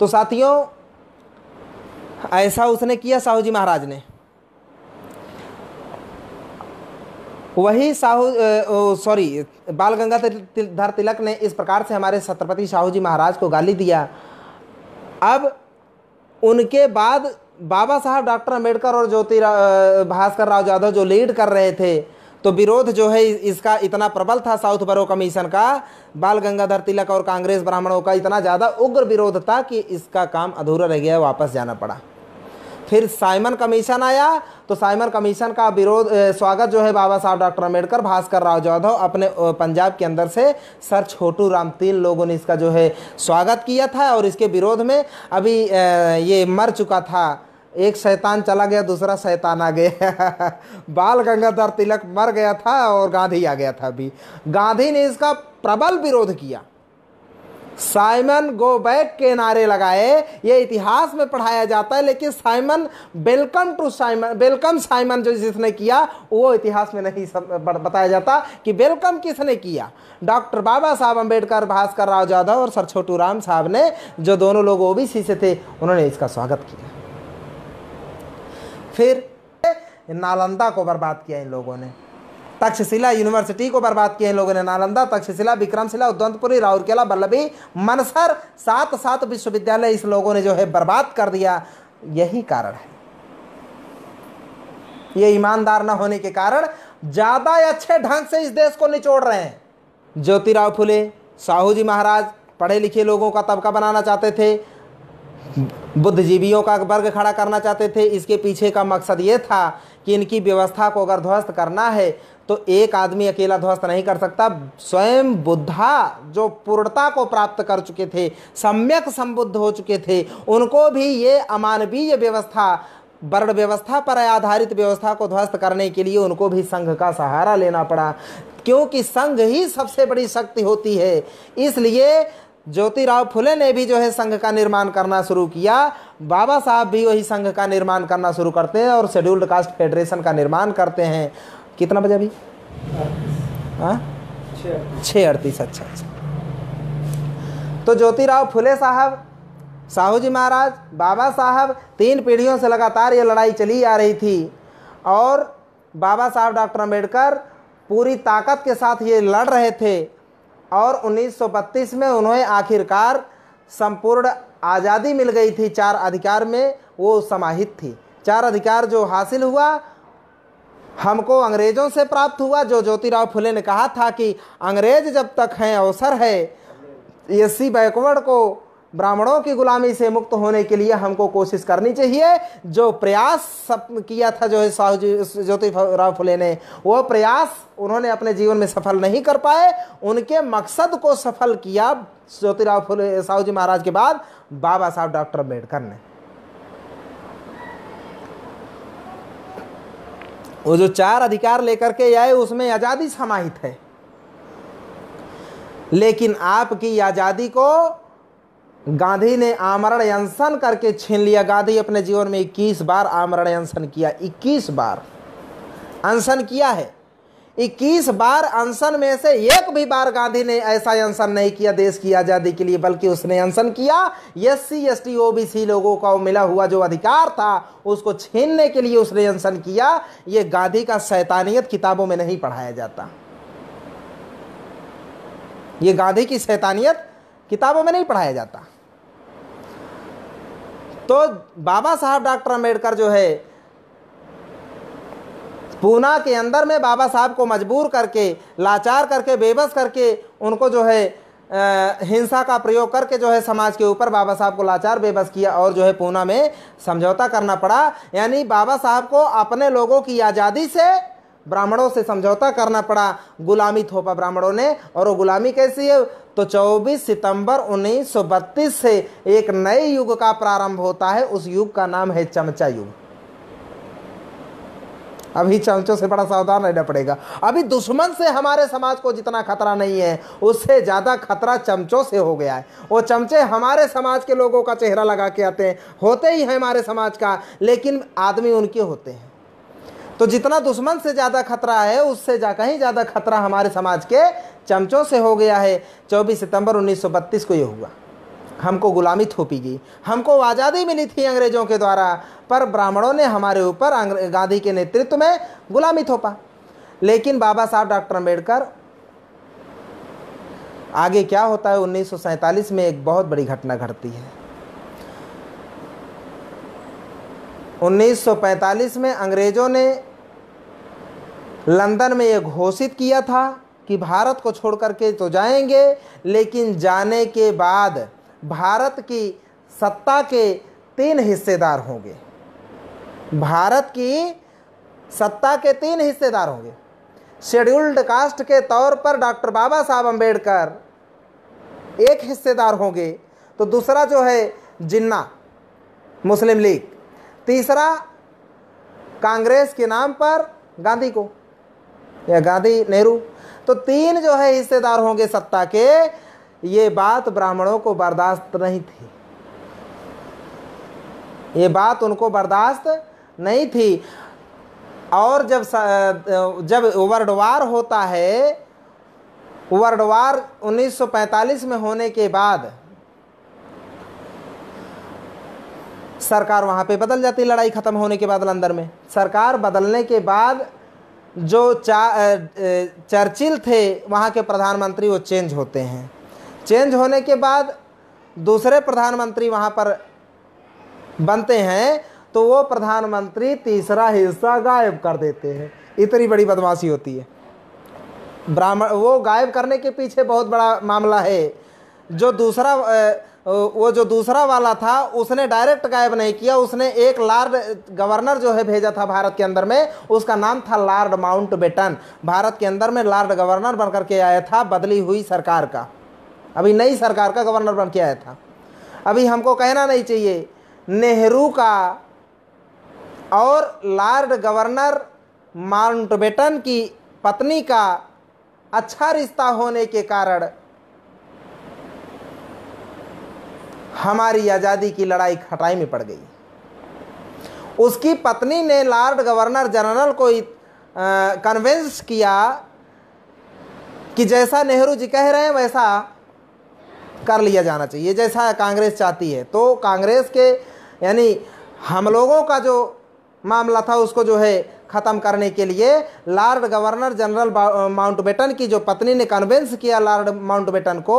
तो साथियों, ऐसा उसने किया साहू जी महाराज ने। वही बाल गंगाधर तिलक ने इस प्रकार से हमारे छत्रपति शाहू जी महाराज को गाली दिया। अब उनके बाद बाबा साहब डॉक्टर अम्बेडकर और भास्कर राव यादव जो लीड कर रहे थे, तो विरोध जो है इसका इतना प्रबल था, साउथ बरो कमीशन का, बाल गंगाधर तिलक और कांग्रेस ब्राह्मणों का इतना ज़्यादा उग्र विरोध था कि इसका काम अधूरा रह गया, वापस जाना पड़ा। फिर साइमन कमीशन आया, तो साइमन कमीशन का स्वागत जो है बाबा साहब डॉक्टर अम्बेडकर, भास्कर राव जाधव, अपने पंजाब के अंदर से सर छोटू राम, 3 लोगों ने इसका जो है स्वागत किया था। और इसके विरोध में अभी ये मर चुका था, एक शैतान चला गया, दूसरा शैतान आ गया। बाल गंगाधर तिलक मर गया था और गांधी आ गया था। अभी गांधी ने इसका प्रबल विरोध किया। साइमन गो बैक के नारे लगाए। ये इतिहास में पढ़ाया जाता है, लेकिन Simon welcome to Simon, welcome Simon जो जिसने किया वो इतिहास में नहीं बताया जाता कि वेलकम किसने किया। डॉक्टर बाबा साहब अम्बेडकर, भास्कर राव जाधव और सर छोटू राम साहब ने, जो दोनों लोग ओबीसी से थे, उन्होंने इसका स्वागत किया। फिर नालंदा को बर्बाद किया इन लोगों ने, तक्षशिला यूनिवर्सिटी को बर्बाद किया इन लोगों ने। नालंदा, तक्षशिला, विक्रमशिला, उदंतपुरी, राउरकेला, बल्लभी, मनसर, सात विश्वविद्यालय इस लोगों ने जो है बर्बाद कर दिया। यही कारण है, ये ईमानदार ना होने के कारण ज़्यादा अच्छे ढंग से इस देश को निचोड़ रहे हैं। ज्योतिराव फुले, शाहू जी महाराज पढ़े लिखे लोगों का तबका बनाना चाहते थे, बुद्धिजीवियों का वर्ग खड़ा करना चाहते थे। इसके पीछे का मकसद ये था कि इनकी व्यवस्था को अगर ध्वस्त करना है तो एक आदमी अकेला ध्वस्त नहीं कर सकता। स्वयं बुद्धा जो पूर्णता को प्राप्त कर चुके थे, सम्यक संबुद्ध हो चुके थे, उनको भी ये अमानवीय व्यवस्था, वर्ण व्यवस्था पर आधारित व्यवस्था को ध्वस्त करने के लिए उनको भी संघ का सहारा लेना पड़ा, क्योंकि संघ ही सबसे बड़ी शक्ति होती है। इसलिए ज्योतिराव फुले ने भी जो है संघ का निर्माण करना शुरू किया, बाबा साहब भी वही संघ का निर्माण करना शुरू करते हैं और शेड्यूल्ड कास्ट फेडरेशन का निर्माण करते हैं। कितना बजे अभी? 6:38। अच्छा। तो ज्योतिराव फुले साहब, साहू जी महाराज, बाबा साहब, 3 पीढ़ियों से लगातार ये लड़ाई चली आ रही थी और बाबा साहब डॉक्टर अम्बेडकर पूरी ताकत के साथ ये लड़ रहे थे और 1932 में उन्हें आखिरकार संपूर्ण आज़ादी मिल गई थी। 4 अधिकार में वो समाहित थी। 4 अधिकार जो हासिल हुआ हमको अंग्रेज़ों से प्राप्त हुआ, जो ज्योतिराव फुले ने कहा था कि अंग्रेज जब तक हैं अवसर है। एससी बैकवर्ड को, ब्राह्मणों की गुलामी से मुक्त होने के लिए हमको कोशिश करनी चाहिए। जो प्रयास किया था जो है साहू जी, ज्योतिराव फुले ने, वो प्रयास उन्होंने अपने जीवन में सफल नहीं कर पाए। उनके मकसद को सफल किया ज्योतिराव फुले, साहू जी महाराज के बाद बाबा साहब डॉक्टर अम्बेडकर ने। वो जो 4 अधिकार लेकर के आए उसमें आज़ादी समाहित है, लेकिन आपकी आज़ादी को गांधी ने आमरण अनशन करके छीन लिया। गांधी अपने जीवन में 21 बार आमरण अनशन किया, 21 बार अनशन किया है। 21 बार अनशन में से एक भी बार गांधी ने ऐसा अनशन नहीं किया देश की आज़ादी के लिए, बल्कि उसने अनशन किया SC, ST, OBC लोगों का मिला हुआ जो अधिकार था उसको छीनने के लिए उसने अनशन किया। ये गांधी का शैतानियत किताबों में नहीं पढ़ाया जाता, ये गांधी की शैतानियत किताबों में नहीं पढ़ाया जाता। तो बाबा साहब डॉक्टर अम्बेडकर जो है पूना के अंदर में बाबा साहब को मजबूर करके, लाचार करके, बेबस करके, उनको जो है हिंसा का प्रयोग करके जो है समाज के ऊपर बाबा साहब को लाचार बेबस किया और जो है पूना में समझौता करना पड़ा। यानी बाबा साहब को अपने लोगों की आज़ादी से, ब्राह्मणों से समझौता करना पड़ा। गुलामी थोपा ब्राह्मणों ने, और वो गुलामी कैसी है? तो 24 सितंबर 1932 से एक नए युग का प्रारंभ होता है, उस युग का नाम है चमचा युग। अभी चमचों से बड़ा सावधान रहना पड़ेगा। अभी दुश्मन से हमारे समाज को जितना खतरा नहीं है, उससे ज़्यादा खतरा चमचों से हो गया है। वो चमचे हमारे समाज के लोगों का चेहरा लगा के आते हैं, होते ही हैं हमारे समाज का, लेकिन आदमी उनके होते हैं। तो जितना दुश्मन से ज़्यादा खतरा है, उससे कहीं ज़्यादा खतरा हमारे समाज के चमचों से हो गया है। 24 सितंबर 1932 को ये हुआ। हमको गुलामी थोपी गई, हमको आज़ादी मिली थी अंग्रेज़ों के द्वारा, पर ब्राह्मणों ने हमारे ऊपर गांधी के नेतृत्व में गुलामी थोपा। लेकिन बाबा साहब डॉक्टर अम्बेडकर, आगे क्या होता है? 1947 में एक बहुत बड़ी घटना घटती है। 1945 में अंग्रेज़ों ने लंदन में ये घोषित किया था कि भारत को छोड़ करके तो जाएंगे, लेकिन जाने के बाद भारत की सत्ता के 3 हिस्सेदार होंगे। भारत की सत्ता के 3 हिस्सेदार होंगे। शेड्यूल्ड कास्ट के तौर पर डॉक्टर बाबा साहब अम्बेडकर 1 हिस्सेदार होंगे, तो दूसरा जो है जिन्ना, मुस्लिम लीग, तीसरा कांग्रेस के नाम पर गांधी को, या गांधी नेहरू, तो 3 जो है हिस्सेदार होंगे सत्ता के। ये बात ब्राह्मणों को बर्दाश्त नहीं थी, ये बात उनको बर्दाश्त नहीं थी। और जब वर्ल्ड वार होता है, वर्ल्ड वार 1945 में होने के बाद सरकार वहाँ पे बदल जाती, लड़ाई ख़त्म होने के बाद लंदन में। सरकार बदलने के बाद जो चर्चिल थे वहाँ के प्रधानमंत्री, वो चेंज होते हैं। चेंज होने के बाद दूसरे प्रधानमंत्री वहाँ पर बनते हैं, तो वो प्रधानमंत्री तीसरा हिस्सा गायब कर देते हैं। इतनी बड़ी बदमाशी होती है। ब्राह्मण वो गायब करने के पीछे बहुत बड़ा मामला है। जो दूसरा वाला था उसने डायरेक्ट गायब नहीं किया, उसने एक लार्ड गवर्नर जो है भेजा था भारत के अंदर में, उसका नाम था लार्ड माउंटबेटन। भारत के अंदर में लार्ड गवर्नर बनकर के आया था, बदली हुई सरकार का, अभी नई सरकार का गवर्नर बन के आया था। अभी हमको कहना नहीं चाहिए, नेहरू का और लार्ड गवर्नर माउंटबेटन की पत्नी का अच्छा रिश्ता होने के कारण हमारी आज़ादी की लड़ाई खटाई में पड़ गई। उसकी पत्नी ने लार्ड गवर्नर जनरल को कन्विंस किया कि जैसा नेहरू जी कह रहे हैं वैसा कर लिया जाना चाहिए, जैसा कांग्रेस चाहती है। तो कांग्रेस के यानी हम लोगों का जो मामला था उसको जो है ख़त्म करने के लिए लार्ड गवर्नर जनरल माउंटबेटन की जो पत्नी ने कन्विंस किया लार्ड माउंटबेटन को,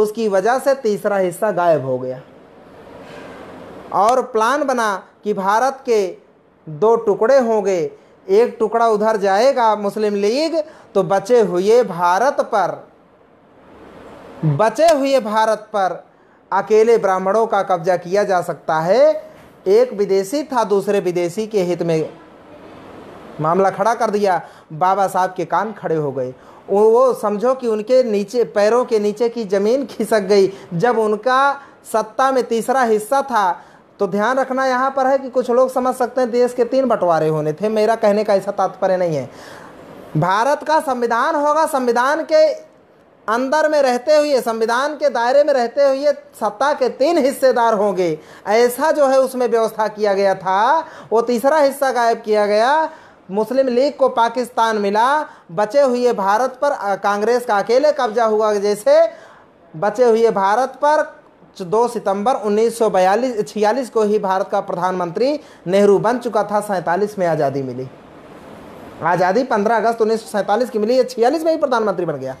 उसकी वजह से तीसरा हिस्सा गायब हो गया। और प्लान बना कि भारत के दो टुकड़े होंगे, एक टुकड़ा उधर जाएगा मुस्लिम लीग, तो बचे हुए भारत पर अकेले ब्राह्मणों का कब्जा किया जा सकता है। एक विदेशी था, दूसरे विदेशी के हित में मामला खड़ा कर दिया। बाबा साहब के कान खड़े हो गए। वो समझो कि उनके नीचे पैरों के नीचे की ज़मीन खिसक गई। जब उनका सत्ता में तीसरा हिस्सा था, तो ध्यान रखना यहाँ पर है कि कुछ लोग समझ सकते हैं देश के तीन बंटवारे होने थे, मेरा कहने का ऐसा तात्पर्य नहीं है। भारत का संविधान होगा, संविधान के अंदर में रहते हुए, संविधान के दायरे में रहते हुए सत्ता के तीन हिस्सेदार होंगे, ऐसा जो है उसमें व्यवस्था किया गया था। वो तीसरा हिस्सा गायब किया गया। मुस्लिम लीग को पाकिस्तान मिला, बचे हुए भारत पर कांग्रेस का अकेले कब्जा हुआ। जैसे बचे हुए भारत पर 2 सितंबर 1946 को ही भारत का प्रधानमंत्री नेहरू बन चुका था। 47 में आज़ादी मिली, आज़ादी 15 अगस्त 1947 की मिली है, 46 में ही प्रधानमंत्री बन गया।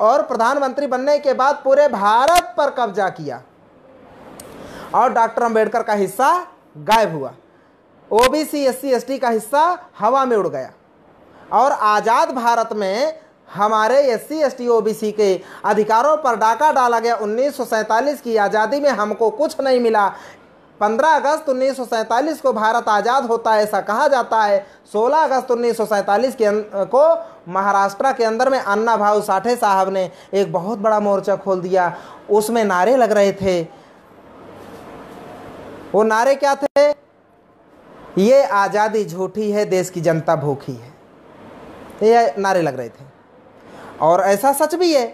और प्रधानमंत्री बनने के बाद पूरे भारत पर कब्जा किया और डॉक्टर अम्बेडकर का हिस्सा गायब हुआ। ओबीसी SC ST का हिस्सा हवा में उड़ गया। और आज़ाद भारत में हमारे SC ST OBC के अधिकारों पर डाका डाला गया। 1947 की आज़ादी में हमको कुछ नहीं मिला। 15 अगस्त 1947 को भारत आज़ाद होता है ऐसा कहा जाता है। 16 अगस्त 1947 को महाराष्ट्र के अंदर में अन्ना भाऊ साठे साहब ने एक बहुत बड़ा मोर्चा खोल दिया। उसमें नारे लग रहे थे। वो नारे क्या थे? ये आज़ादी झूठी है, देश की जनता भूखी है, ये नारे लग रहे थे। और ऐसा सच भी है।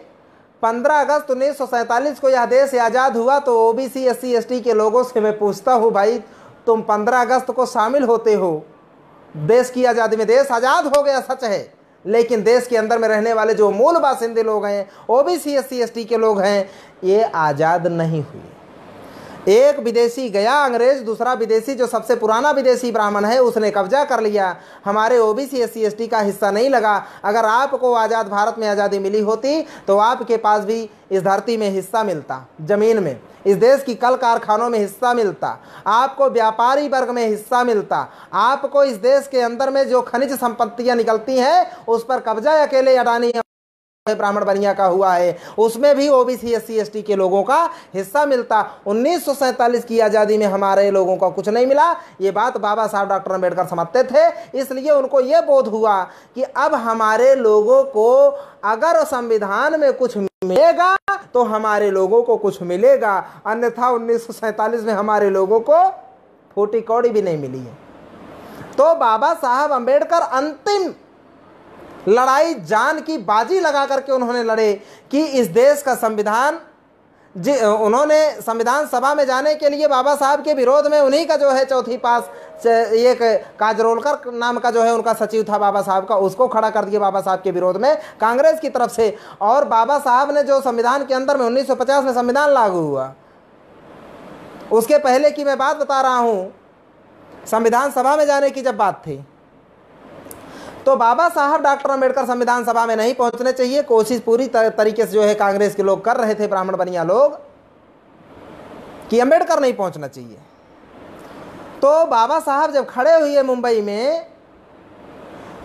15 अगस्त 1947 को यह देश आज़ाद हुआ, तो OBC SC ST के लोगों से मैं पूछता हूँ, भाई तुम 15 अगस्त को शामिल होते हो देश की आज़ादी में। देश आज़ाद हो गया सच है, लेकिन देश के अंदर में रहने वाले जो मूल बासिंदे लोग हैं, OBC SC ST के लोग हैं, ये आज़ाद नहीं हुए। एक विदेशी गया अंग्रेज, दूसरा विदेशी जो सबसे पुराना विदेशी ब्राह्मण है उसने कब्जा कर लिया। हमारे OBC SC ST का हिस्सा नहीं लगा। अगर आपको आज़ाद भारत में आज़ादी मिली होती तो आपके पास भी इस धरती में हिस्सा मिलता, ज़मीन में, इस देश की कल कारखानों में हिस्सा मिलता, आपको व्यापारी वर्ग में हिस्सा मिलता, आपको इस देश के अंदर में जो खनिज संपत्तियां निकलती हैं उस पर कब्जा अकेले अडानी ब्राह्मण बनिया का हुआ है, उसमें भी OBC SC ST के लोगों का हिस्सा मिलता। 1947 की आज़ादी में हमारे लोगों का कुछ नहीं मिला। ये बात बाबा साहब डॉक्टर अम्बेडकर समझते थे, इसलिए उनको ये बोध हुआ कि अब हमारे लोगों को अगर संविधान में कुछ मिलेगा तो हमारे लोगों को कुछ मिलेगा, अन्यथा 1947 में हमारे लोगों को फूटी कौड़ी भी नहीं मिली है। तो बाबा साहब अम्बेडकर अंतिम लड़ाई जान की बाजी लगा करके उन्होंने लड़े कि इस देश का संविधान उन्होंने संविधान सभा में जाने के लिए बाबा साहब के विरोध में उन्हीं का जो है चौथी पास एक काजरोलकर नाम का जो है उनका सचिव था बाबा साहब का, उसको खड़ा कर दिया बाबा साहब के विरोध में कांग्रेस की तरफ से। और बाबा साहब ने जो संविधान के अंदर में 1950 में संविधान लागू हुआ, उसके पहले की मैं बात बता रहा हूँ, संविधान सभा में जाने की जब बात थी तो बाबा साहब डॉक्टर अम्बेडकर संविधान सभा में नहीं पहुंचने चाहिए, कोशिश पूरी तरीके से जो है कांग्रेस के लोग कर रहे थे, ब्राह्मण बनिया लोग, कि अम्बेडकर नहीं पहुंचना चाहिए। तो बाबा साहब जब खड़े हुए मुंबई में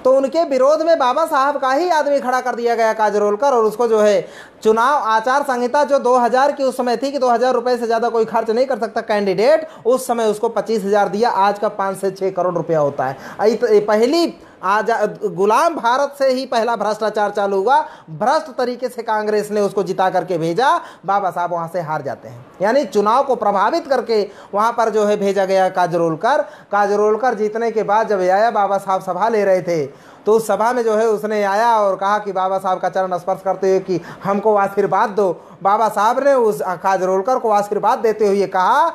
तो उनके विरोध में बाबा साहब का ही आदमी खड़ा कर दिया गया काजरोलकर, और उसको जो है चुनाव आचार संहिता जो 2000 की उस समय थी कि 2000 रुपये से ज़्यादा कोई खर्च नहीं कर सकता कैंडिडेट, उस समय उसको 25,000 दिया, आज का 5 से 6 करोड़ रुपया होता है। पहली आज गुलाम भारत से ही पहला भ्रष्टाचार चालू हुआ, भ्रष्ट तरीके से कांग्रेस ने उसको जिता करके भेजा, बाबा साहब वहाँ से हार जाते हैं। यानी चुनाव को प्रभावित करके वहाँ पर जो है भेजा गया काजरोलकर। काजरोलकर जीतने के बाद जब आया, बाबा साहब सभा ले रहे थे, तो उस सभा में जो है उसने आया और कहा कि बाबा साहब का चरण स्पर्श करते हुए कि हमको आशीर्वाद दो। बाबा साहब ने उस काजरोलकर को आशीर्वाद देते हुए कहा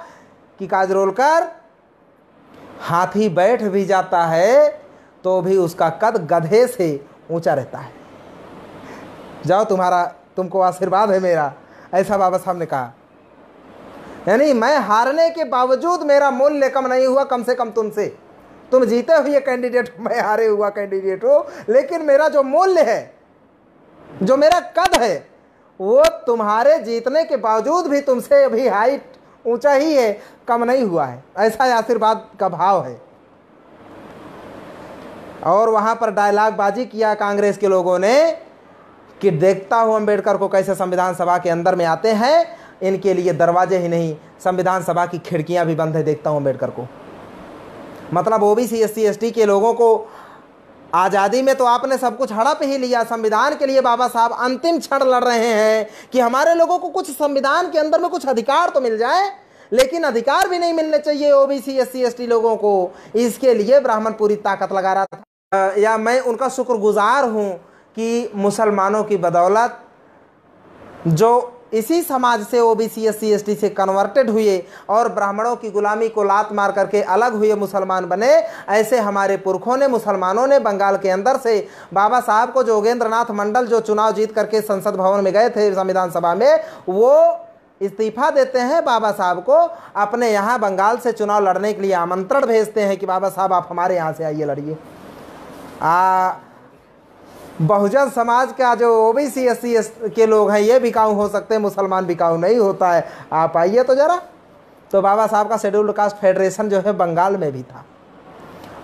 कि काजरोलकर, हाथी बैठ भी जाता है तो भी उसका कद गधे से ऊंचा रहता है, जाओ तुमको आशीर्वाद है मेरा, ऐसा बाबा साहब ने कहा। यानी मैं हारने के बावजूद मेरा मूल्य कम नहीं हुआ, कम से कम तुमसे, तुम जीते हुए कैंडिडेट, मैं हारे हुआ कैंडिडेट हो, लेकिन मेरा जो मूल्य है, जो मेरा कद है, वो तुम्हारे जीतने के बावजूद भी तुमसे अभी हाइट ऊंचा ही है, कम नहीं हुआ है, ऐसा आशीर्वाद का भाव है। और वहाँ पर डायलॉग बाजी किया कांग्रेस के लोगों ने कि देखता हूँ अम्बेडकर को कैसे संविधान सभा के अंदर में आते हैं, इनके लिए दरवाजे ही नहीं, संविधान सभा की खिड़कियाँ भी बंद है, देखता हूँ अम्बेडकर को। मतलब ओबीसी SC ST के लोगों को आज़ादी में तो आपने सब कुछ हड़प ही लिया, संविधान के लिए बाबा साहब अंतिम क्षण लड़ रहे हैं कि हमारे लोगों को कुछ संविधान के अंदर में कुछ अधिकार तो मिल जाए, लेकिन अधिकार भी नहीं मिलने चाहिए OBC SC ST लोगों को। इसके लिए ब्राह्मण पूरी ताकत लगा रहा था। या मैं उनका शुक्रगुजार हूँ कि मुसलमानों की बदौलत जो इसी समाज से OBC SC ST से कन्वर्टेड हुए और ब्राह्मणों की गुलामी को लात मार करके अलग हुए, मुसलमान बने, ऐसे हमारे पुरखों ने, मुसलमानों ने बंगाल के अंदर से बाबा साहब को, जो योगेंद्रनाथ मंडल जो चुनाव जीत करके संसद भवन में गए थे संविधान सभा में, वो इस्तीफा देते हैं, बाबा साहब को अपने यहाँ बंगाल से चुनाव लड़ने के लिए आमंत्रण भेजते हैं कि बाबा साहब आप हमारे यहाँ से आइए, लड़िए। बहुजन समाज का जो OBC SC के लोग हैं, ये बिकाऊ हो सकते हैं, मुसलमान बिकाऊ नहीं होता है, आप आइए तो ज़रा। तो बाबा साहब का शेड्यूल्ड कास्ट फेडरेशन जो है बंगाल में भी था,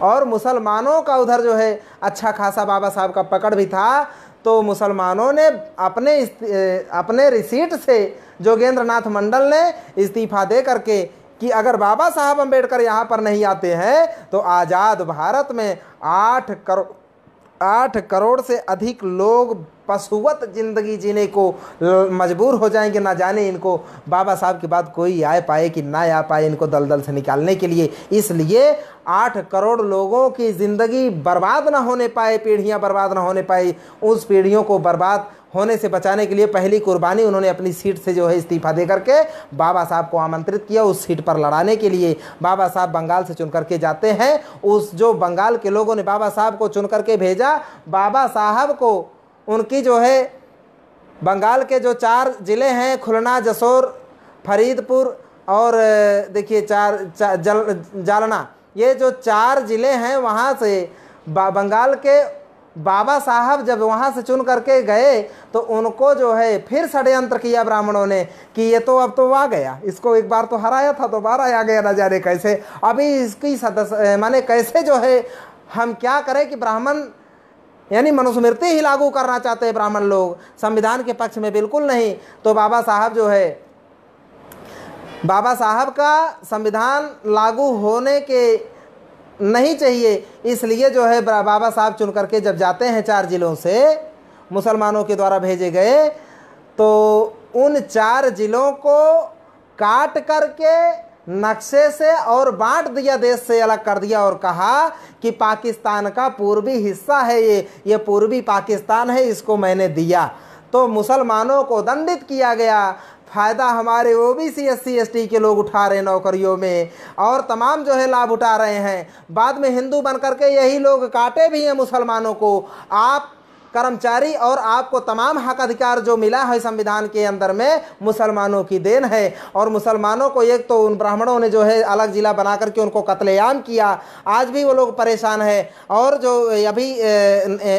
और मुसलमानों का उधर जो है अच्छा खासा बाबा साहब का पकड़ भी था। तो मुसलमानों ने अपने रिसीट से योगेंद्रनाथ मंडल ने इस्तीफा दे करके कि अगर बाबा साहब अम्बेडकर यहाँ पर नहीं आते हैं तो आज़ाद भारत में 8 करोड़ से अधिक लोग पशुवत ज़िंदगी जीने को मजबूर हो जाएंगे। ना जाने इनको बाबा साहब की बात कोई आए पाए कि ना आ पाए, इनको दलदल से निकालने के लिए, इसलिए 8 करोड़ लोगों की ज़िंदगी बर्बाद ना होने पाए, पीढ़ियां बर्बाद ना होने पाए, उस पीढ़ियों को बर्बाद होने से बचाने के लिए पहली कुर्बानी उन्होंने अपनी सीट से जो है इस्तीफा दे करके बाबा साहब को आमंत्रित किया उस सीट पर लड़ाने के लिए। बाबा साहब बंगाल से चुन करके जाते हैं। उस जो बंगाल के लोगों ने बाबा साहब को चुन करके भेजा, बाबा साहब को उनकी जो है बंगाल के जो 4 जिले हैं, खुलना, जसोर, फरीदपुर और देखिए जालना, ये जो 4 जिले हैं, वहाँ से बंगाल के बाबा साहब जब वहाँ से चुन करके गए तो उनको जो है फिर षड्यंत्र किया ब्राह्मणों ने कि ये तो अब तो आ गया, इसको एक बार तो हराया था, दोबारा आ गया, ना जाने कैसे। अभी इसकी सदस्य माने कैसे जो है हम क्या करें कि ब्राह्मण यानी मनुस्मृति ही लागू करना चाहते हैं ब्राह्मण लोग, संविधान के पक्ष में बिल्कुल नहीं। तो बाबा साहब जो है, बाबा साहब का संविधान लागू होने के नहीं चाहिए, इसलिए जो है बाबा साहब चुन करके जब जाते हैं 4 जिलों से मुसलमानों के द्वारा भेजे गए, तो उन 4 जिलों को काट करके नक्शे से और बांट दिया, देश से अलग कर दिया, और कहा कि पाकिस्तान का पूर्वी हिस्सा है ये पूर्वी पाकिस्तान है, इसको मैंने दिया। तो मुसलमानों को दंडित किया गया, फ़ायदा हमारे ओबीसी SC ST के लोग उठा रहे हैं नौकरियों में, और तमाम जो है लाभ उठा रहे हैं। बाद में हिंदू बन करके यही लोग काटे भी हैं मुसलमानों को। आप कर्मचारी और आपको तमाम हक अधिकार जो मिला है संविधान के अंदर में मुसलमानों की देन है। और मुसलमानों को एक तो उन ब्राह्मणों ने जो है अलग ज़िला बना करके उनको कत्लेआम किया, आज भी वो लोग परेशान है। और जो अभी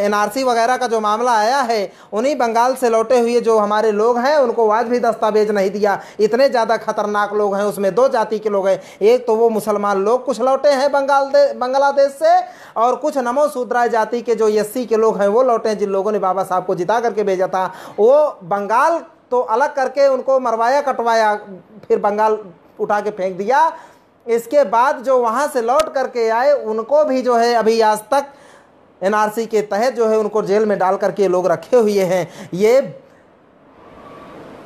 NRC वगैरह का जो मामला आया है, उन्हीं बंगाल से लौटे हुए जो हमारे लोग हैं उनको आज भी दस्तावेज नहीं दिया। इतने ज़्यादा खतरनाक लोग हैं, उसमें दो जाति के लोग हैं, एक तो वो मुसलमान लोग कुछ लौटे हैं बांग्लादेश से, और कुछ नमो शूद्राय जाति के जो SC के लोग हैं वो लौटे हैं, जिन लोगों ने बाबा साहब को जिता करके भेजा था। वो बंगाल तो अलग करके उनको मरवाया कटवाया, फिर बंगाल उठा के फेंक दिया। इसके बाद जो वहाँ से लौट करके आए उनको भी जो है अभी आज तक NRC के तहत जो है उनको जेल में डाल करके लोग रखे हुए हैं। ये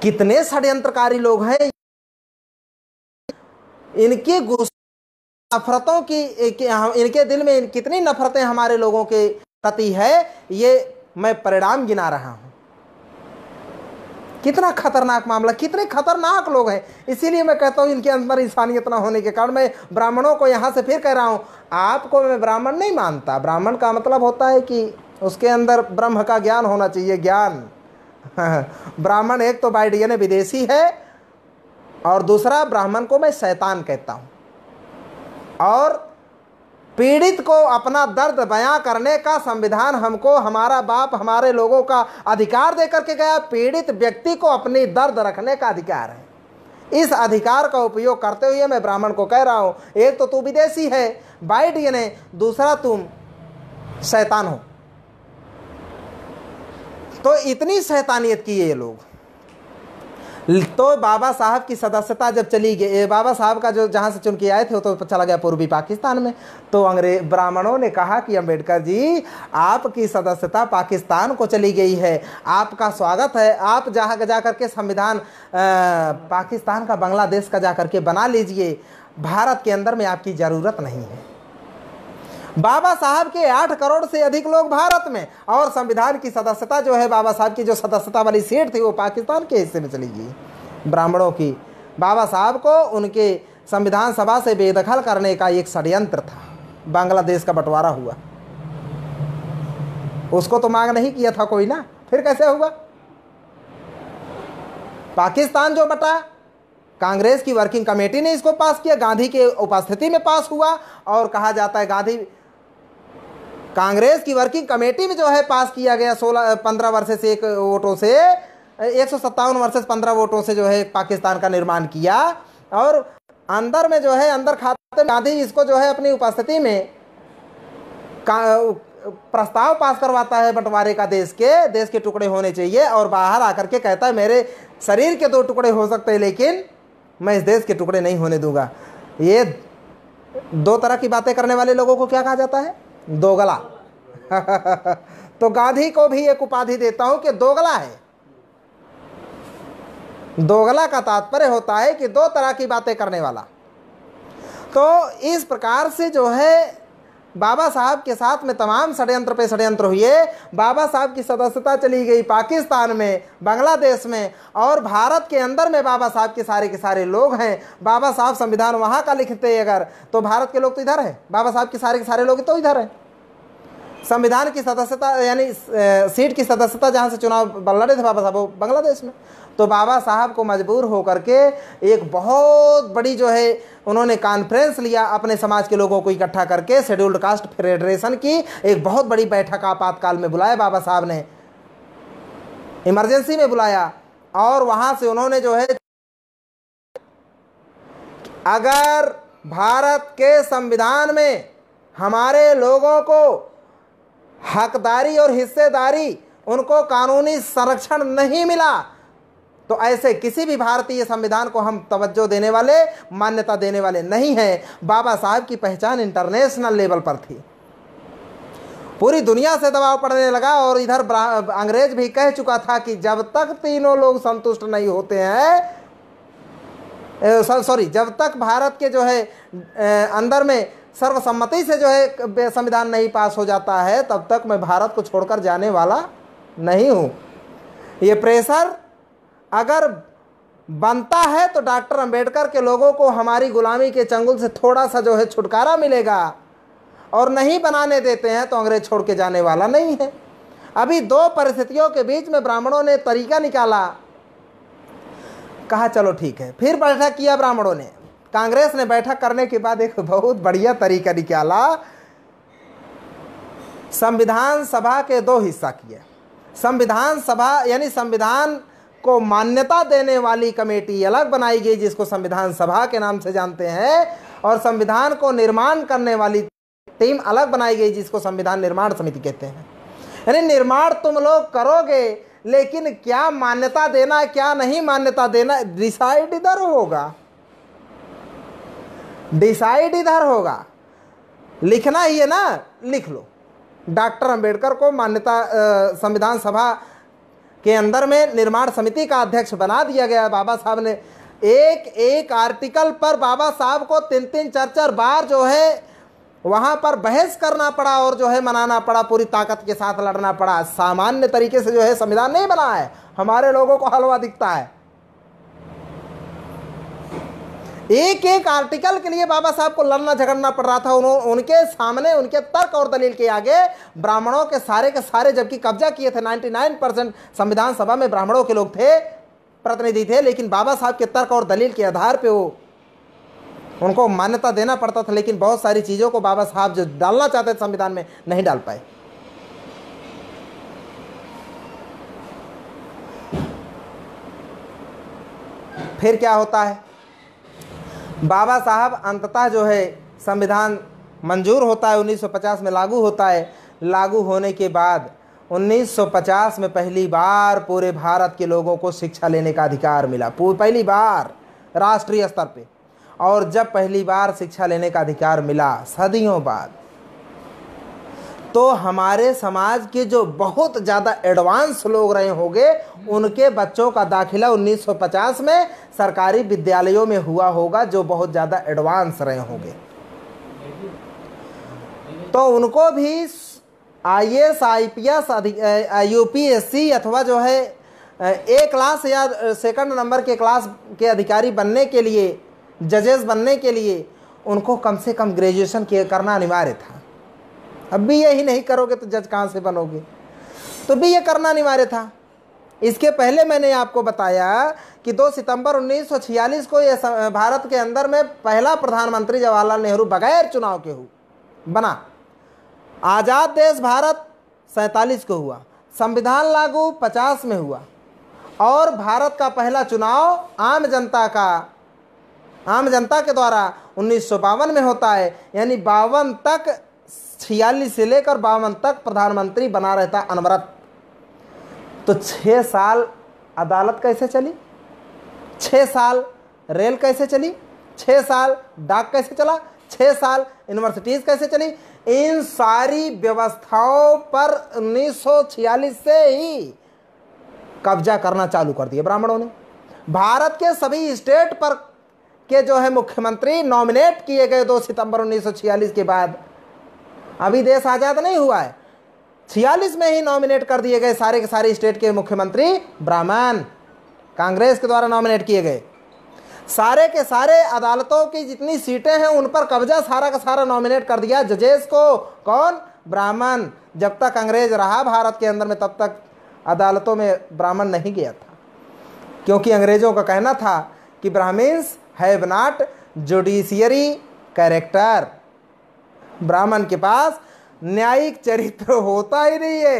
कितने षड्यंत्रकारी लोग हैं। इनकी नफरतों की इनके दिल में कितनी नफरतें हमारे लोगों के प्रति है, ये मैं परिणाम गिना रहा हूँ। कितना खतरनाक मामला, कितने खतरनाक लोग हैं। इसीलिए मैं कहता हूँ इनके अंदर इंसानियत ना होने के कारण मैं ब्राह्मणों को यहाँ से फिर कह रहा हूँ, आपको मैं ब्राह्मण नहीं मानता। ब्राह्मण का मतलब होता है कि उसके अंदर ब्रह्म का ज्ञान होना चाहिए, ज्ञान। ब्राह्मण एक तो बाय DNA विदेशी है, और दूसरा ब्राह्मण को मैं शैतान कहता हूँ। और पीड़ित को अपना दर्द बयां करने का संविधान हमको, हमारा बाप हमारे लोगों का अधिकार दे करके गया। पीड़ित व्यक्ति को अपनी दर्द रखने का अधिकार है। इस अधिकार का उपयोग करते हुए मैं ब्राह्मण को कह रहा हूँ, एक तो तू विदेशी है बाय DNA, दूसरा तुम शैतान हो। तो इतनी शैतानियत की ये लोग। तो बाबा साहब की सदस्यता जब चली गई, बाबा साहब का जो जहाँ से चुन के आए थे वो तो चला गया पूर्वी पाकिस्तान में, तो अंग्रेज ब्राह्मणों ने कहा कि अम्बेडकर जी आपकी सदस्यता पाकिस्तान को चली गई है, आपका स्वागत है, आप जहाँ जा करके संविधान पाकिस्तान का बांग्लादेश का जा करके बना लीजिए, भारत के अंदर में आपकी ज़रूरत नहीं है। बाबा साहब के 8 करोड़ से अधिक लोग भारत में, और संविधान की सदस्यता जो है बाबा साहब की जो सदस्यता वाली सीट थी वो पाकिस्तान के हिस्से में चली गई ब्राह्मणों की। बाबा साहब को उनके संविधान सभा से बेदखल करने का एक षड्यंत्र था। बांग्लादेश का बंटवारा हुआ, उसको तो मांग नहीं किया था कोई ना, फिर कैसे हुआ? पाकिस्तान जो बटा, कांग्रेस की वर्किंग कमेटी ने इसको पास किया, गांधी के उपस्थिति में पास हुआ। और कहा जाता है गांधी कांग्रेस की वर्किंग कमेटी में जो है पास किया गया 16-15 वर्सेस 1 वोटों से, 157 वर्सेस 15 वोटों से जो है पाकिस्तान का निर्माण किया। और अंदर में जो है अंदर खाते गांधी इसको जो है अपनी उपस्थिति में प्रस्ताव पास करवाता है बंटवारे का, देश के टुकड़े होने चाहिए। और बाहर आकर के कहता है मेरे शरीर के 2 टुकड़े हो सकते हैं, लेकिन मैं इस देश के टुकड़े नहीं होने दूंगा। ये 2 तरह की बातें करने वाले लोगों को क्या कहा जाता है? दोगला। तो गांधी को भी एक उपाधि देता हूं कि दोगला है। दोगला का तात्पर्य होता है कि 2 तरह की बातें करने वाला। तो इस प्रकार से जो है बाबा साहब के साथ में तमाम षड्यंत्र पे षड्यंत्र हुए। बाबा साहब की सदस्यता चली गई पाकिस्तान में, बांग्लादेश में, और भारत के अंदर में बाबा साहब के सारे लोग हैं। बाबा साहब संविधान वहाँ का लिखते अगर, तो भारत के लोग तो इधर हैं, बाबा साहब के सारे लोग तो इधर हैं। संविधान की सदस्यता यानी सीट की सदस्यता जहाँ से चुनाव लड़े थे बाबा साहब, वो बांग्लादेश में। तो बाबा साहब को मजबूर होकर के एक बहुत बड़ी जो है उन्होंने कॉन्फ्रेंस लिया, अपने समाज के लोगों को इकट्ठा करके शेड्यूल्ड कास्ट फेडरेशन की एक बहुत बड़ी बैठक आपातकाल में बुलाया बाबा साहब ने, इमरजेंसी में बुलाया। और वहाँ से उन्होंने जो है अगर भारत के संविधान में हमारे लोगों को हकदारी और हिस्सेदारी, उनको कानूनी संरक्षण नहीं मिला, तो ऐसे किसी भी भारतीय संविधान को हम तवज्जो देने वाले, मान्यता देने वाले नहीं हैं। बाबा साहब की पहचान इंटरनेशनल लेवल पर थी, पूरी दुनिया से दबाव पड़ने लगा। और इधर अंग्रेज भी कह चुका था कि जब तक तीनों लोग संतुष्ट नहीं होते हैं, सॉरी, जब तक भारत के जो है अंदर में सर्वसम्मति से जो है संविधान नहीं पास हो जाता है, तब तक मैं भारत को छोड़कर जाने वाला नहीं हूँ। ये प्रेशर अगर बनता है तो डॉक्टर अंबेडकर के लोगों को हमारी गुलामी के चंगुल से थोड़ा सा जो है छुटकारा मिलेगा, और नहीं बनाने देते हैं तो अंग्रेज छोड़ के जाने वाला नहीं है। अभी दो परिस्थितियों के बीच में ब्राह्मणों ने तरीका निकाला, कहा चलो ठीक है। फिर बैठक किया ब्राह्मणों ने, कांग्रेस ने बैठक करने के बाद एक बहुत बढ़िया तरीका निकाला, संविधान सभा के दो हिस्सा किए। संविधान सभा यानी संविधान को मान्यता देने वाली कमेटी अलग बनाई गई जिसको संविधान सभा के नाम से जानते हैं, और संविधान को निर्माण करने वाली टीम अलग बनाई गई जिसको संविधान निर्माण समिति कहते हैं। यानी निर्माण तुम लोग करोगे, लेकिन क्या मान्यता देना क्या नहीं मान्यता देना डिसाइड इधर होगा, डिसाइड इधर होगा। लिखना ही है ना, लिख लो डॉक्टर अंबेडकर को मान्यता संविधान सभा के अंदर में निर्माण समिति का अध्यक्ष बना दिया गया। बाबा साहब ने एक एक आर्टिकल पर बाबा साहब को 3-3 4-4 बार जो है वहाँ पर बहस करना पड़ा और जो है मनाना पड़ा, पूरी ताकत के साथ लड़ना पड़ा। सामान्य तरीके से जो है संविधान नहीं बना है, हमारे लोगों को हलवा दिखता है। एक एक आर्टिकल के लिए बाबा साहब को लड़ना झगड़ना पड़ रहा था। उनके सामने उनके तर्क और दलील के आगे ब्राह्मणों के सारे जबकि कब्जा किए थे, 99% संविधान सभा में ब्राह्मणों के लोग थे, प्रतिनिधि थे, लेकिन बाबा साहब के तर्क और दलील के आधार पे वो उनको मान्यता देना पड़ता था। लेकिन बहुत सारी चीज़ों को बाबा साहब जो डालना चाहते थे संविधान में नहीं डाल पाए। फिर क्या होता है, बाबा साहब अंततः जो है संविधान मंजूर होता है, 1950 में लागू होता है। लागू होने के बाद 1950 में पहली बार पूरे भारत के लोगों को शिक्षा लेने का अधिकार मिला, पहली बार राष्ट्रीय स्तर पे। और जब पहली बार शिक्षा लेने का अधिकार मिला सदियों बाद, तो हमारे समाज के जो बहुत ज़्यादा एडवांस लोग रहे होंगे उनके बच्चों का दाखिला 1950 में सरकारी विद्यालयों में हुआ होगा, जो बहुत ज़्यादा एडवांस रहे होंगे। तो उनको भी IAS IPS UPSC अथवा जो है A क्लास या सेकंड नंबर के क्लास के अधिकारी बनने के लिए, जजेस बनने के लिए उनको कम से कम ग्रेजुएशन करना अनिवार्य था। अब भी यही नहीं करोगे तो जज कहाँ से बनोगे, तो भी ये करना अनिवार्य था। इसके पहले मैंने आपको बताया कि 2 सितंबर 1946 को ये भारत के अंदर में पहला प्रधानमंत्री जवाहरलाल नेहरू बगैर चुनाव के बना। आज़ाद देश भारत 47 को हुआ, संविधान लागू 50 में हुआ, और भारत का पहला चुनाव आम जनता के द्वारा 1952 में होता है। यानी 52 तक, 46 से लेकर 52 तक प्रधानमंत्री बना रहता अनवरत। तो 6 साल अदालत कैसे चली, 6 साल रेल कैसे चली, 6 साल डाक कैसे चला, 6 साल यूनिवर्सिटीज़ कैसे चली। इन सारी व्यवस्थाओं पर 1946 से ही कब्जा करना चालू कर दिया ब्राह्मणों ने। भारत के सभी स्टेट पर के जो है मुख्यमंत्री नॉमिनेट किए गए 2 सितंबर 1946 के बाद। अभी देश आज़ाद नहीं हुआ है, 46 में ही नॉमिनेट कर दिए गए सारे के सारे स्टेट के मुख्यमंत्री ब्राह्मण, कांग्रेस के द्वारा नॉमिनेट किए गए। सारे के सारे अदालतों की जितनी सीटें हैं उन पर कब्जा सारा का सारा नॉमिनेट कर दिया जजेस को, कौन, ब्राह्मण। जब तक अंग्रेज रहा भारत के अंदर में तब तक अदालतों में ब्राह्मण नहीं गया था, क्योंकि अंग्रेजों का कहना था कि Brahmins have not judiciary character, ब्राह्मण के पास न्यायिक चरित्र होता ही नहीं है।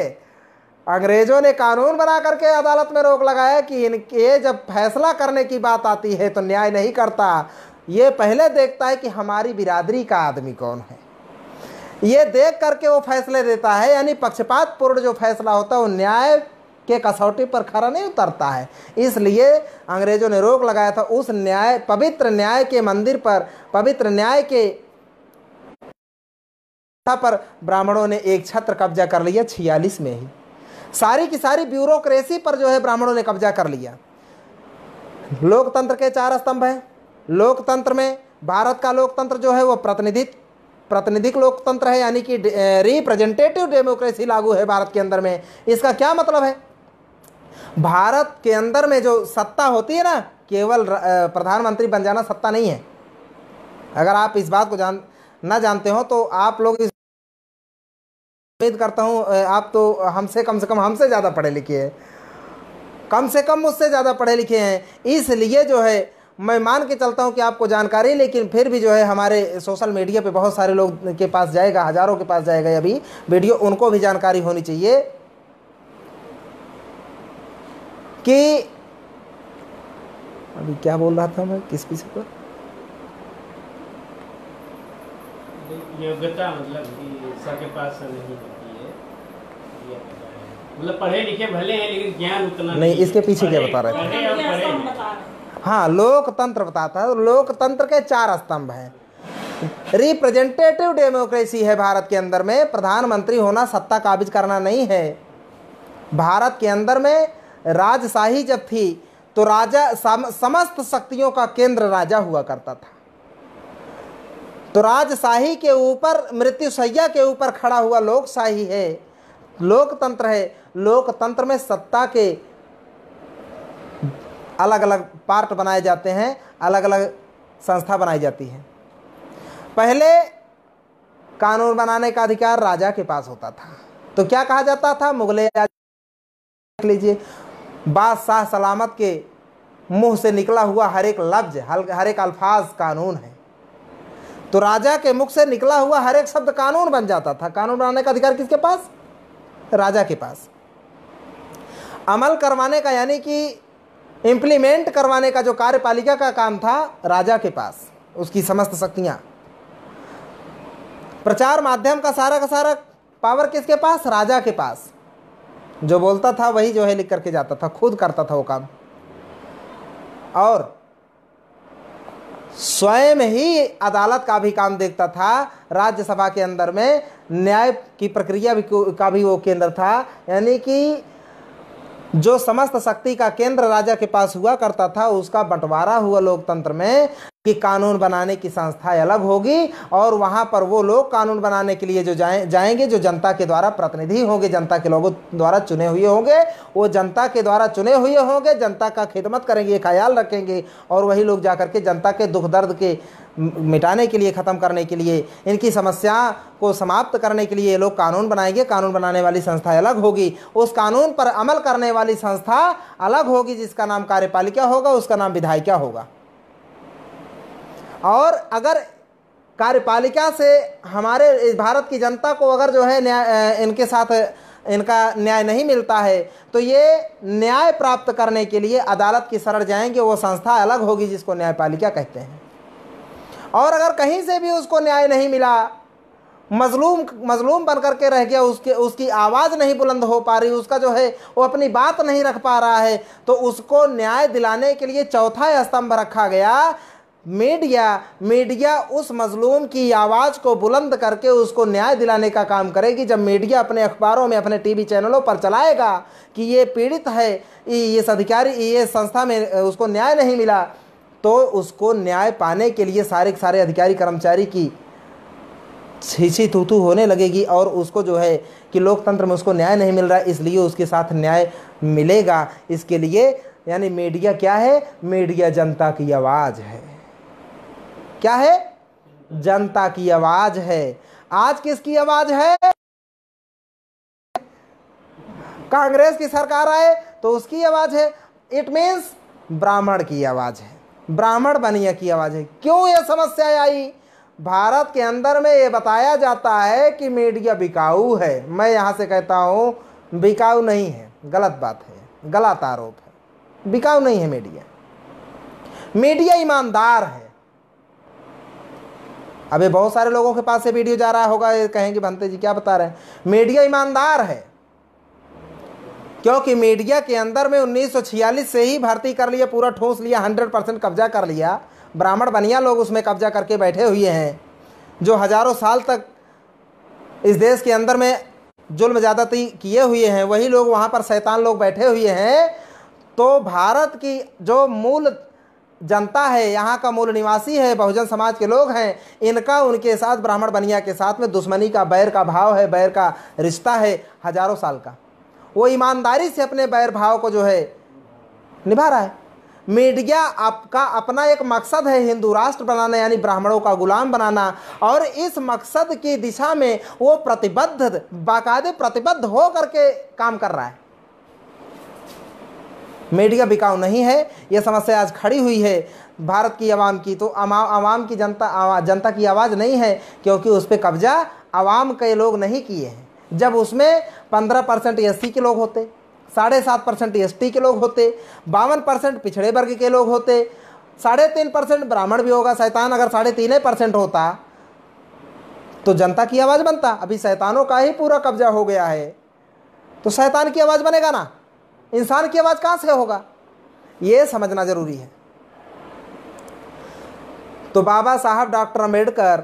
अंग्रेजों ने कानून बना करके अदालत में रोक लगाया कि इनके जब फैसला करने की बात आती है तो न्याय नहीं करता, ये पहले देखता है कि हमारी बिरादरी का आदमी कौन है, ये देख करके वो फैसले देता है। यानी पक्षपातपूर्ण जो फैसला होता है वो न्याय के कसौटी पर खरा नहीं उतरता है। इसलिए अंग्रेजों ने रोक लगाया था उस न्याय, पवित्र न्याय के मंदिर पर, पवित्र न्याय के पर ब्राह्मणों ने एक छत्र कब्जा कर लिया 46 में ही। सारी की सारी ब्यूरोक्रेसी पर जो है ब्राह्मणों ने कब्जा कर लिया। लोकतंत्र के 4 स्तंभ हैं। लोकतंत्र में भारत का लोकतंत्र जो है वो प्रतिनिधिक लोकतंत्र है, यानी कि रिप्रेजेंटेटिव डेमोक्रेसी लागू है भारत के अंदर में। इसका क्या मतलब है, भारत के अंदर में जो सत्ता होती है ना, केवल प्रधानमंत्री बन जाना सत्ता नहीं है। अगर आप इस बात को जानते हो तो आप लोग, इस उम्मीद करता हूँ आप तो हमसे कम से कम ज़्यादा पढ़े लिखे हैं, कम से कम मुझसे ज़्यादा पढ़े लिखे हैं, इसलिए जो है मैं मान के चलता हूँ कि आपको जानकारी, लेकिन फिर भी जो है हमारे सोशल मीडिया पे बहुत सारे लोग के पास जाएगा, हज़ारों के पास जाएगा अभी वीडियो, उनको भी जानकारी होनी चाहिए कि अभी क्या बोल रहा था मैं, किस पीछे पर योग्यता मतलब कि सबके पास नहीं होती है, मतलब पढ़े लिखे भले हैं लेकिन ज्ञान उतना नहीं। इसके पीछे क्या बता रहे थे? हाँ, लोकतंत्र बताता है। लोकतंत्र के 4 स्तंभ हैं। रिप्रेजेंटेटिव डेमोक्रेसी है भारत के अंदर में, प्रधानमंत्री होना सत्ता काबिज करना नहीं है। भारत के अंदर में राजशाही जब थी तो राजा समस्त शक्तियों का केंद्र राजा हुआ करता था, तो राजशाही के ऊपर, मृत्युशैया के ऊपर खड़ा हुआ लोकशाही है, लोकतंत्र है। लोकतंत्र में सत्ता के अलग अलग पार्ट बनाए जाते हैं, अलग अलग संस्था बनाई जाती है। पहले कानून बनाने का अधिकार राजा के पास होता था, तो क्या कहा जाता था? मुगले देख लीजिए, बादशाह सलामत के मुंह से निकला हुआ हर एक लफ्ज, हर एक अल्फाज कानून है। तो राजा के मुख से निकला हुआ हर एक शब्द कानून बन जाता था। कानून बनाने का अधिकार किसके पास? राजा के पास। अमल करवाने का यानी कि इम्प्लीमेंट करवाने का जो कार्यपालिका का काम था, राजा के पास, उसकी समस्त शक्तियाँ। प्रचार माध्यम का सारा पावर किसके पास? राजा के पास। जो बोलता था वही जो है लिख करके जाता था, खुद करता था वो काम, और स्वयं ही अदालत का भी काम देखता था। राज्यसभा के अंदर में न्याय की प्रक्रिया का भी वो केंद्र था, यानी कि जो समस्त शक्ति का केंद्र राजा के पास हुआ करता था, उसका बंटवारा हुआ लोकतंत्र में कि कानून बनाने की संस्था अलग होगी, और वहाँ पर वो लोग कानून बनाने के लिए जो जाएंगे, जो जनता के द्वारा प्रतिनिधि होंगे, जनता के लोगों द्वारा चुने हुए होंगे, वो जनता के द्वारा चुने हुए होंगे, जनता का खिदमत करेंगे, ख्याल रखेंगे, और वही लोग जा करके जनता के दुख दर्द के मिटाने के लिए, ख़त्म करने के लिए, इनकी समस्या को समाप्त करने के लिए लोग कानून बनाएंगे। कानून बनाने वाली संस्था अलग होगी, उस कानून पर अमल करने वाली संस्था अलग होगी, जिसका नाम कार्यपालिका होगा, उसका नाम विधायिका होगा। और अगर कार्यपालिका से हमारे भारत की जनता को अगर जो है न्याय, इनके साथ इनका न्याय नहीं मिलता है, तो ये न्याय प्राप्त करने के लिए अदालत की शरण जाएंगे, वो संस्था अलग होगी जिसको न्यायपालिका कहते हैं। और अगर कहीं से भी उसको न्याय नहीं मिला, मजलूम बन करके रह गया, उसकी आवाज़ नहीं बुलंद हो पा रही, उसका जो है वो अपनी बात नहीं रख पा रहा है, तो उसको न्याय दिलाने के लिए चौथा स्तंभ रखा गया मीडिया उस मजलूम की आवाज़ को बुलंद करके उसको न्याय दिलाने का काम करेगी। जब मीडिया अपने अखबारों में, अपने टीवी चैनलों पर चलाएगा कि ये पीड़ित है, ये अधिकारी, ये संस्था में उसको न्याय नहीं मिला, तो उसको न्याय पाने के लिए सारे अधिकारी कर्मचारी की छीछी थूथू होने लगेगी, और उसको जो है कि लोकतंत्र में उसको न्याय नहीं मिल रहा, इसलिए उसके साथ न्याय मिलेगा। इसके लिए यानी मीडिया क्या है? मीडिया जनता की आवाज़ है। क्या है? जनता की आवाज है। आज किसकी आवाज है? कांग्रेस की सरकार आए तो उसकी आवाज है। इट मींस ब्राह्मण की आवाज है, ब्राह्मण बनिया की आवाज है। क्यों ये समस्या आई? भारत के अंदर में ये बताया जाता है कि मीडिया बिकाऊ है। मैं यहां से कहता हूं बिकाऊ नहीं है, गलत बात है, गलत आरोप है। बिकाऊ नहीं है मीडिया, मीडिया ईमानदार है। अभी बहुत सारे लोगों के पास से वीडियो जा रहा होगा, ये कहेंगे भंते जी क्या बता रहे हैं। मीडिया ईमानदार है, क्योंकि मीडिया के अंदर में 1946 से ही भर्ती कर लिया, पूरा ठोस लिया, 100% कब्जा कर लिया। ब्राह्मण बनिया लोग उसमें कब्जा करके बैठे हुए हैं, जो हजारों साल तक इस देश के अंदर में जुल्म ज़्यादती किए हुए हैं, वही लोग वहाँ पर, शैतान लोग बैठे हुए हैं। तो भारत की जो मूल जनता है, यहाँ का मूल निवासी है, बहुजन समाज के लोग हैं, इनका उनके साथ, ब्राह्मण बनिया के साथ में दुश्मनी का, बैर का भाव है, बैर का रिश्ता है हजारों साल का। वो ईमानदारी से अपने बैर भाव को जो है निभा रहा है। मीडिया आपका अपना एक मकसद है हिंदू राष्ट्र बनाना, यानी ब्राह्मणों का गुलाम बनाना, और इस मकसद की दिशा में वो प्रतिबद्ध, बाकायदे प्रतिबद्ध हो करके काम कर रहा है। मीडिया बिकाऊ नहीं है, ये समस्या आज खड़ी हुई है भारत की आवाम की। तो आवाम की जनता की आवाज़ नहीं है, क्योंकि उस पर कब्जा आवाम के लोग नहीं किए हैं। जब उसमें 15% एससी के लोग होते, 7.5% एसटी के लोग होते, 52% पिछड़े वर्ग के लोग होते, 3.5% ब्राह्मण भी होगा, शैतान अगर 3.5% होता तो जनता की आवाज़ बनता। अभी शैतानों का ही पूरा कब्जा हो गया है, तो शैतान की आवाज़ बनेगा ना, इंसान की आवाज़ कहाँ से होगा? ये समझना ज़रूरी है। तो बाबा साहब डॉक्टर अम्बेडकर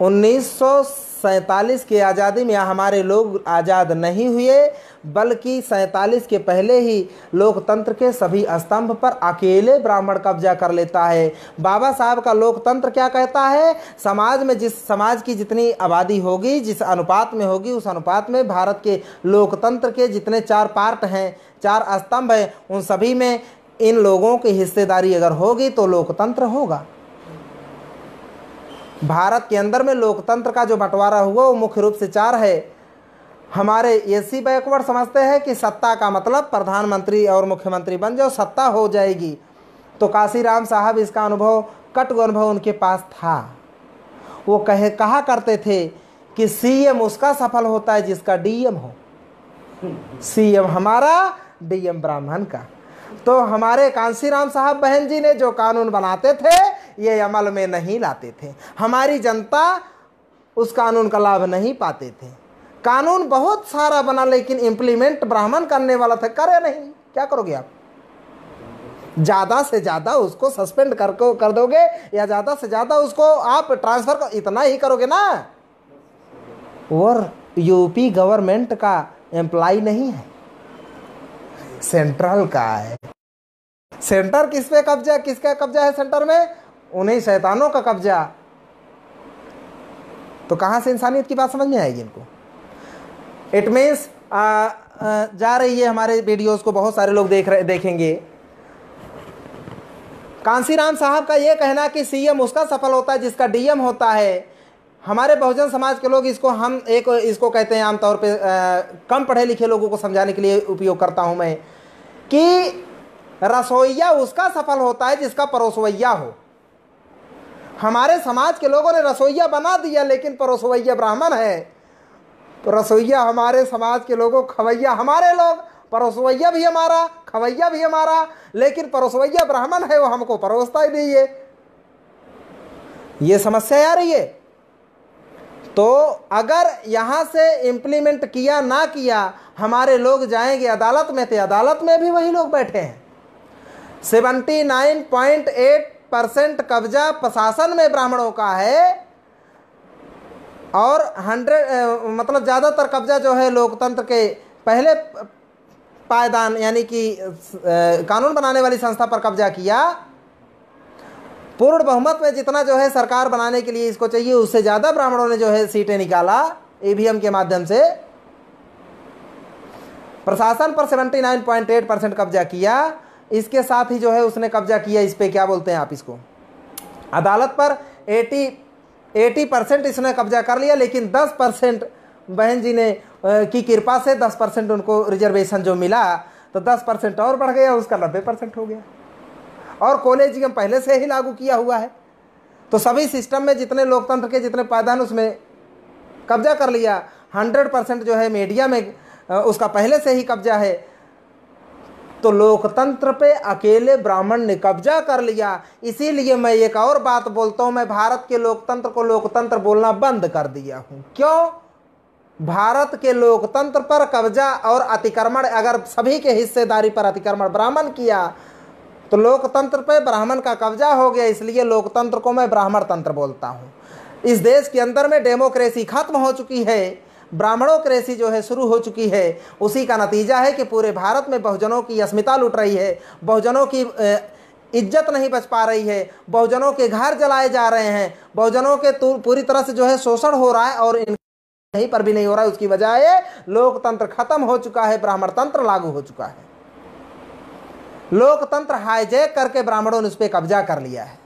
1947 की आज़ादी में, हमारे लोग आज़ाद नहीं हुए बल्कि 47 के पहले ही लोकतंत्र के सभी स्तंभ पर अकेले ब्राह्मण कब्जा कर लेता है। बाबा साहब का लोकतंत्र क्या कहता है? समाज में जिस समाज की जितनी आबादी होगी, जिस अनुपात में होगी, उस अनुपात में भारत के लोकतंत्र के जितने 4 पार्ट हैं, 4 स्तंभ हैं, उन सभी में इन लोगों की हिस्सेदारी अगर होगी तो लोकतंत्र होगा। भारत के अंदर में लोकतंत्र का जो बंटवारा हुआ वो मुख्य रूप से 4 है। हमारे एसी बैकवर्ड समझते हैं कि सत्ता का मतलब प्रधानमंत्री और मुख्यमंत्री बन जाओ, सत्ता हो जाएगी। तो काशीराम साहब, इसका अनुभव, कटु अनुभव उनके पास था। वो कहा करते थे कि सीएम उसका सफल होता है जिसका डीएम हो, सीएम हमारा, डीएम ब्राह्मण का। तो हमारे कांशीराम साहब बहन जी ने जो कानून बनाते थे ये अमल में नहीं लाते थे, हमारी जनता उस कानून का लाभ नहीं पाते थे। कानून बहुत सारा बना लेकिन इम्प्लीमेंट ब्राह्मण करने वाला था, करे नहीं। क्या करोगे आप? ज़्यादा से ज़्यादा उसको सस्पेंड कर दोगे, या ज़्यादा से ज़्यादा उसको आप ट्रांसफ़र इतना ही करोगे ना। और यूपी गवर्नमेंट का एम्प्लॉय नहीं है, सेंट्रल का है। सेंटर किस पे कब्जा, किसका कब्जा है सेंटर में? उन्हीं शैतानों का कब्जा। तो कहाँ से इंसानियत की बात समझ में आएगी इनको? इट मीन्स जा रही है, हमारे वीडियोस को बहुत सारे लोग देखेंगे। कांशीराम साहब का ये कहना कि सीएम उसका सफल होता है जिसका डीएम होता है, हमारे बहुजन समाज के लोग इसको, हम एक इसको कहते हैं आमतौर पे, कम पढ़े लिखे लोगों को समझाने के लिए उपयोग करता हूँ मैं, कि रसोईया उसका सफल होता है जिसका परोसवैया हो। हमारे समाज के लोगों ने रसोईया बना दिया लेकिन परोसवैया ब्राह्मण है। तो रसोईया हमारे समाज के लोगों, खवैया हमारे लोग, परोसवैया भी हमारा, खवैया भी हमारा, लेकिन परोसवैया ब्राह्मण है, वो हमको परोसता ही नहीं है। ये समस्या आ रही है। तो अगर यहाँ से इम्प्लीमेंट किया ना किया, हमारे लोग जाएंगे अदालत में, तो अदालत में भी वही लोग बैठे हैं। 79.8% कब्जा प्रशासन में ब्राह्मणों का है, और 100 मतलब ज़्यादातर कब्जा जो है लोकतंत्र के पहले पायदान यानी कि कानून बनाने वाली संस्था पर कब्जा किया। पूर्ण बहुमत में जितना जो है सरकार बनाने के लिए इसको चाहिए, उससे ज़्यादा ब्राह्मणों ने जो है सीटें निकाला ईवीएम के माध्यम से। प्रशासन पर 79.8% कब्जा किया। इसके साथ ही जो है उसने कब्जा किया इस पर, क्या बोलते हैं आप इसको, अदालत पर 80% इसने कब्जा कर लिया, लेकिन 10% बहन जी ने की कृपा से 10% उनको रिजर्वेशन जो मिला, तो 10% और बढ़ गया, उसका 90% हो गया। और कॉलेजियम पहले से ही लागू किया हुआ है। तो सभी सिस्टम में जितने लोकतंत्र के जितने पायदान, उसमें कब्जा कर लिया। 100% जो है मीडिया में उसका पहले से ही कब्जा है। तो लोकतंत्र पे अकेले ब्राह्मण ने कब्जा कर लिया। इसीलिए मैं एक और बात बोलता हूँ, मैं भारत के लोकतंत्र को लोकतंत्र बोलना बंद कर दिया हूँ। क्यों? भारत के लोकतंत्र पर कब्जा और अतिक्रमण, अगर सभी के हिस्सेदारी पर अतिक्रमण ब्राह्मण किया तो लोकतंत्र पे ब्राह्मण का कब्जा हो गया। इसलिए लोकतंत्र को मैं ब्राह्मण तंत्र बोलता हूँ। इस देश के अंदर में डेमोक्रेसी खत्म हो चुकी है, ब्राह्मणोक्रेसी जो है शुरू हो चुकी है। उसी का नतीजा है कि पूरे भारत में बहुजनों की अस्मिता लूट रही है, बहुजनों की इज्जत नहीं बच पा रही है, बहुजनों के घर जलाए जा रहे हैं, बहुजनों के पूरी तरह से जो है शोषण हो रहा है, और इन कहीं पर भी नहीं हो रहा है। उसकी वजह है लोकतंत्र खत्म हो चुका है, ब्राह्मण तंत्र लागू हो चुका है। लोकतंत्र हाईजैक करके ब्राह्मणों ने उस पर कब्जा कर लिया है,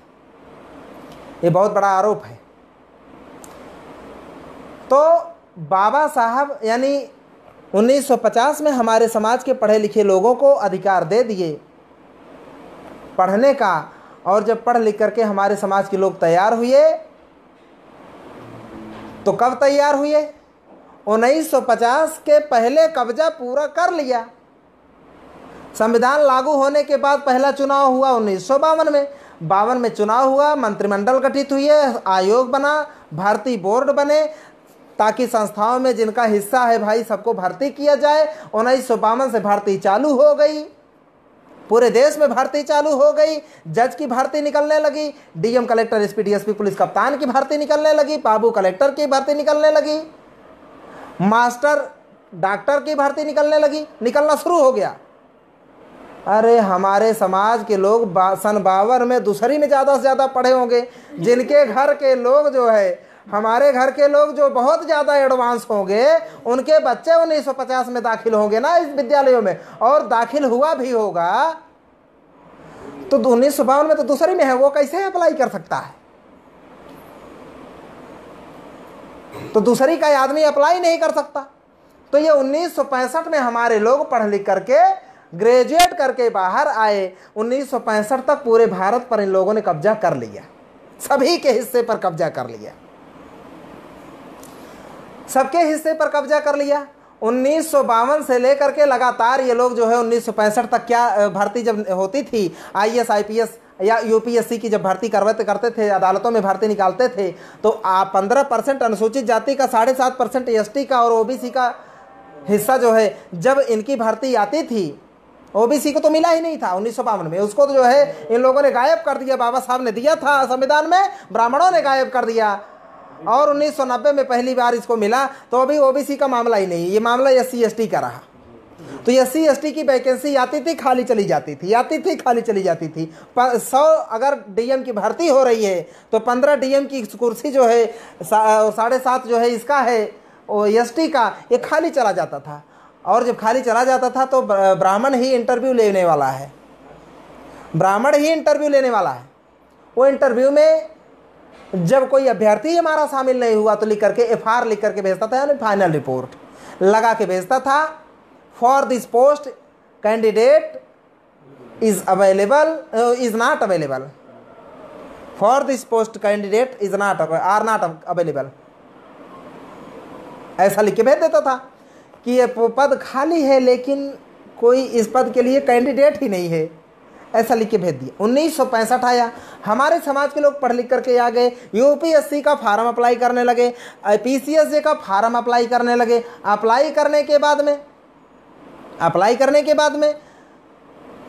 ये बहुत बड़ा आरोप है। तो बाबा साहब यानी 1950 में हमारे समाज के पढ़े लिखे लोगों को अधिकार दे दिए पढ़ने का, और जब पढ़ लिख करके हमारे समाज के लोग तैयार हुए तो कब तैयार हुए, 1950 के पहले कब्जा पूरा कर लिया। संविधान लागू होने के बाद पहला चुनाव हुआ 1952 में, 52 में चुनाव हुआ, मंत्रिमंडल गठित हुए, आयोग बना, भर्ती बोर्ड बने ताकि संस्थाओं में जिनका हिस्सा है भाई सबको भर्ती किया जाए। 1952 से भर्ती चालू हो गई, पूरे देश में भर्ती चालू हो गई, जज की भर्ती निकलने लगी, DM collector SP DSP police कप्तान की भर्ती निकलने लगी, बाबू कलेक्टर की भर्ती निकलने लगी, मास्टर डॉक्टर की भर्ती निकलने लगी, निकलना शुरू हो गया। अरे हमारे समाज के लोग सन 52 में दूसरी में ज़्यादा से ज़्यादा पढ़े होंगे, जिनके घर के लोग जो है हमारे घर के लोग जो बहुत ज़्यादा एडवांस होंगे उनके बच्चे 1950 में दाखिल होंगे ना इस विद्यालयों में, और दाखिल हुआ भी होगा तो 1952 में तो दूसरी में है, वो कैसे अप्लाई कर सकता है? तो दूसरी का आदमी अप्लाई नहीं कर सकता। तो ये 1965 में हमारे लोग पढ़ लिख करके ग्रेजुएट करके बाहर आए, 1965 तक पूरे भारत पर इन लोगों ने कब्जा कर लिया, सभी के हिस्से पर कब्जा कर लिया, सबके हिस्से पर कब्जा कर लिया। 1952 से लेकर के लगातार ये लोग जो है 1965 तक क्या भर्ती जब होती थी, आईएएस आईपीएस या यूपीएससी की जब भर्ती करते थे, अदालतों में भर्ती निकालते थे, तो 15% अनुसूचित जाति का, 7.5% एसटी का और ओबीसी का हिस्सा जो है जब इनकी भर्ती आती थी, ओबीसी को तो मिला ही नहीं था 1952 में, उसको तो जो है इन लोगों ने गायब कर दिया। बाबा साहब ने दिया था संविधान में, ब्राह्मणों ने गायब कर दिया, और 1990 में पहली बार इसको मिला। तो अभी ओबीसी का मामला ही नहीं, ये मामला एससी एसटी का रहा। तो एससी एसटी की वैकेंसी आती थी, खाली चली जाती थी, आती थी खाली चली जाती थी। 100 अगर डीएम की भर्ती हो रही है तो 15 डीएम की कुर्सी जो है 7.5 जो है इसका है एसटी का, ये खाली चला जाता था। और जब खाली चला जाता था तो ब्राह्मण ही इंटरव्यू लेने वाला है, ब्राह्मण ही इंटरव्यू लेने वाला है। वो इंटरव्यू में जब कोई अभ्यर्थी हमारा शामिल नहीं हुआ तो लिख करके एफआर लिख करके भेजता था, यानी फाइनल रिपोर्ट लगा के भेजता था, for this post candidate is not available, for this post candidate are not available, ऐसा लिख के भेज देता था कि ये पद खाली है लेकिन कोई इस पद के लिए कैंडिडेट ही नहीं है, ऐसा लिख के भेज दिया। 1965 आया, हमारे समाज के लोग पढ़ लिख करके आ गए, यूपीएससी का फार्म अप्लाई करने लगे, पीसीएसए का फार्म अप्लाई करने लगे। अप्लाई करने के बाद में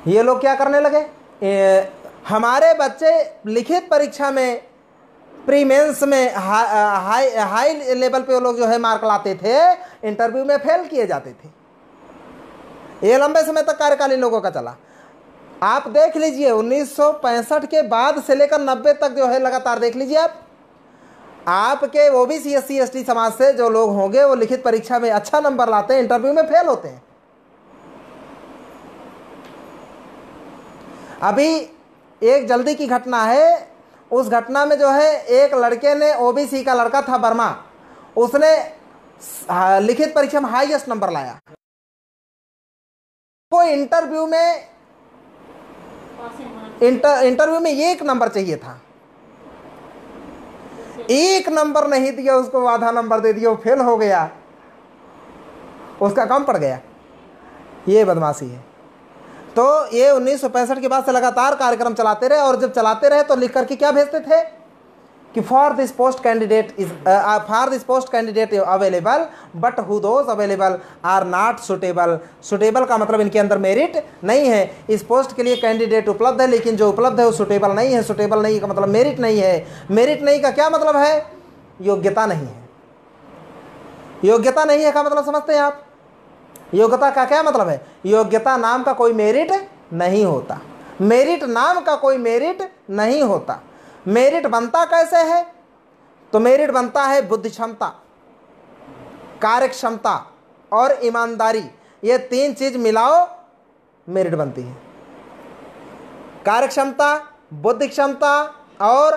ये लोग क्या करने लगे, हमारे बच्चे लिखित परीक्षा में प्री मेंस में हाई लेवल पे वो लोग जो है मार्क लाते थे, इंटरव्यू में फेल किए जाते थे। ये लंबे समय तक कार्यकालीन लोगों का चला। आप देख लीजिए 1965 के बाद से लेकर 90 तक जो है लगातार देख लीजिए आप, आपके ओबीसी एससी एसटी समाज से जो लोग होंगे वो लिखित परीक्षा में अच्छा नंबर लाते हैं, इंटरव्यू में फेल होते हैं। अभी एक जल्दी की घटना है, उस घटना में जो है एक लड़के ने, ओबीसी का लड़का था वर्मा, उसने लिखित परीक्षा में हाईएस्ट नंबर लाया, वो इंटरव्यू में एक नंबर चाहिए था, एक नंबर नहीं दिया उसको, आधा नंबर दे दिया, वो फेल हो गया, उसका काम पड़ गया। ये बदमाशी है। तो ये 1965 के बाद से लगातार कार्यक्रम चलाते रहे, और जब चलाते रहे तो लिख करके क्या भेजते थे कि for this post candidate available but who those available are not suitable. Suitable का मतलब इनके अंदर मेरिट नहीं है, इस पोस्ट के लिए कैंडिडेट उपलब्ध है लेकिन जो उपलब्ध है वो सुटेबल नहीं है। सुटेबल नहीं का मतलब मेरिट नहीं है, मेरिट नहीं का क्या मतलब है, योग्यता नहीं है। योग्यता नहीं है का मतलब समझते हैं आप, योग्यता का क्या मतलब है, योग्यता नाम का कोई मेरिट नहीं होता, मेरिट नाम का कोई मेरिट नहीं होता। मेरिट बनता कैसे है, तो मेरिट बनता है बुद्धि क्षमता, कार्यक्षमता और ईमानदारी, ये तीन चीज मिलाओ मेरिट बनती है। कार्यक्षमता, बुद्धि क्षमता और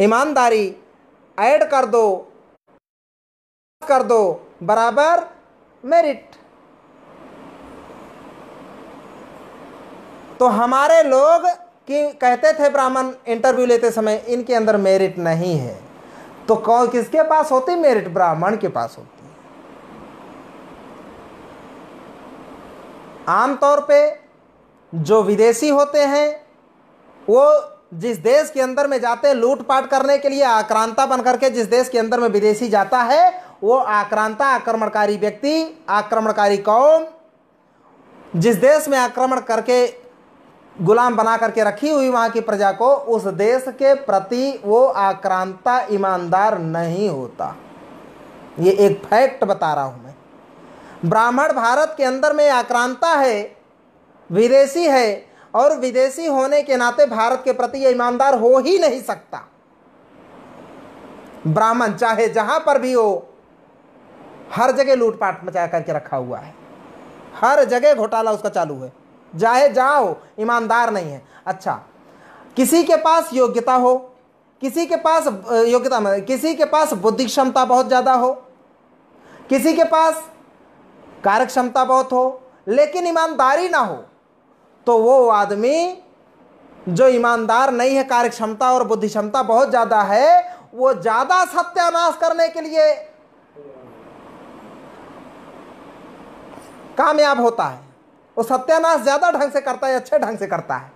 ईमानदारी ऐड कर दो बराबर मेरिट। तो हमारे लोग कि कहते थे ब्राह्मण इंटरव्यू लेते समय इनके अंदर मेरिट नहीं है, तो कौन किसके पास होती मेरिट? ब्राह्मण के पास होती है। आमतौर पे जो विदेशी होते हैं वो जिस देश के अंदर में जाते हैं लूटपाट करने के लिए, आक्रांता बन करके जिस देश के अंदर में विदेशी जाता है वो आक्रांता, आक्रमणकारी व्यक्ति, आक्रमणकारी कौम जिस देश में आक्रमण करके गुलाम बना करके रखी हुई वहाँ की प्रजा को, उस देश के प्रति वो आक्रांता ईमानदार नहीं होता। ये एक फैक्ट बता रहा हूँ मैं। ब्राह्मण भारत के अंदर में आक्रांता है, विदेशी है, और विदेशी होने के नाते भारत के प्रति ये ईमानदार हो ही नहीं सकता। ब्राह्मण चाहे जहाँ पर भी हो हर जगह लूटपाट मचा करके रखा हुआ है, हर जगह घोटाला उसका चालू है, जाए जाओ ईमानदार नहीं है। अच्छा, किसी के पास योग्यता हो, किसी के पास योग्यता में किसी के पास बुद्धि क्षमता बहुत ज़्यादा हो, किसी के पास कार्यक्षमता बहुत हो, लेकिन ईमानदारी ना हो, तो वो आदमी जो ईमानदार नहीं है, कार्यक्षमता और बुद्धि क्षमता बहुत ज़्यादा है, वो ज़्यादा सत्यानाश करने के लिए कामयाब होता है। वो सत्यानाश ज्यादा ढंग से करता है, अच्छे ढंग से करता है।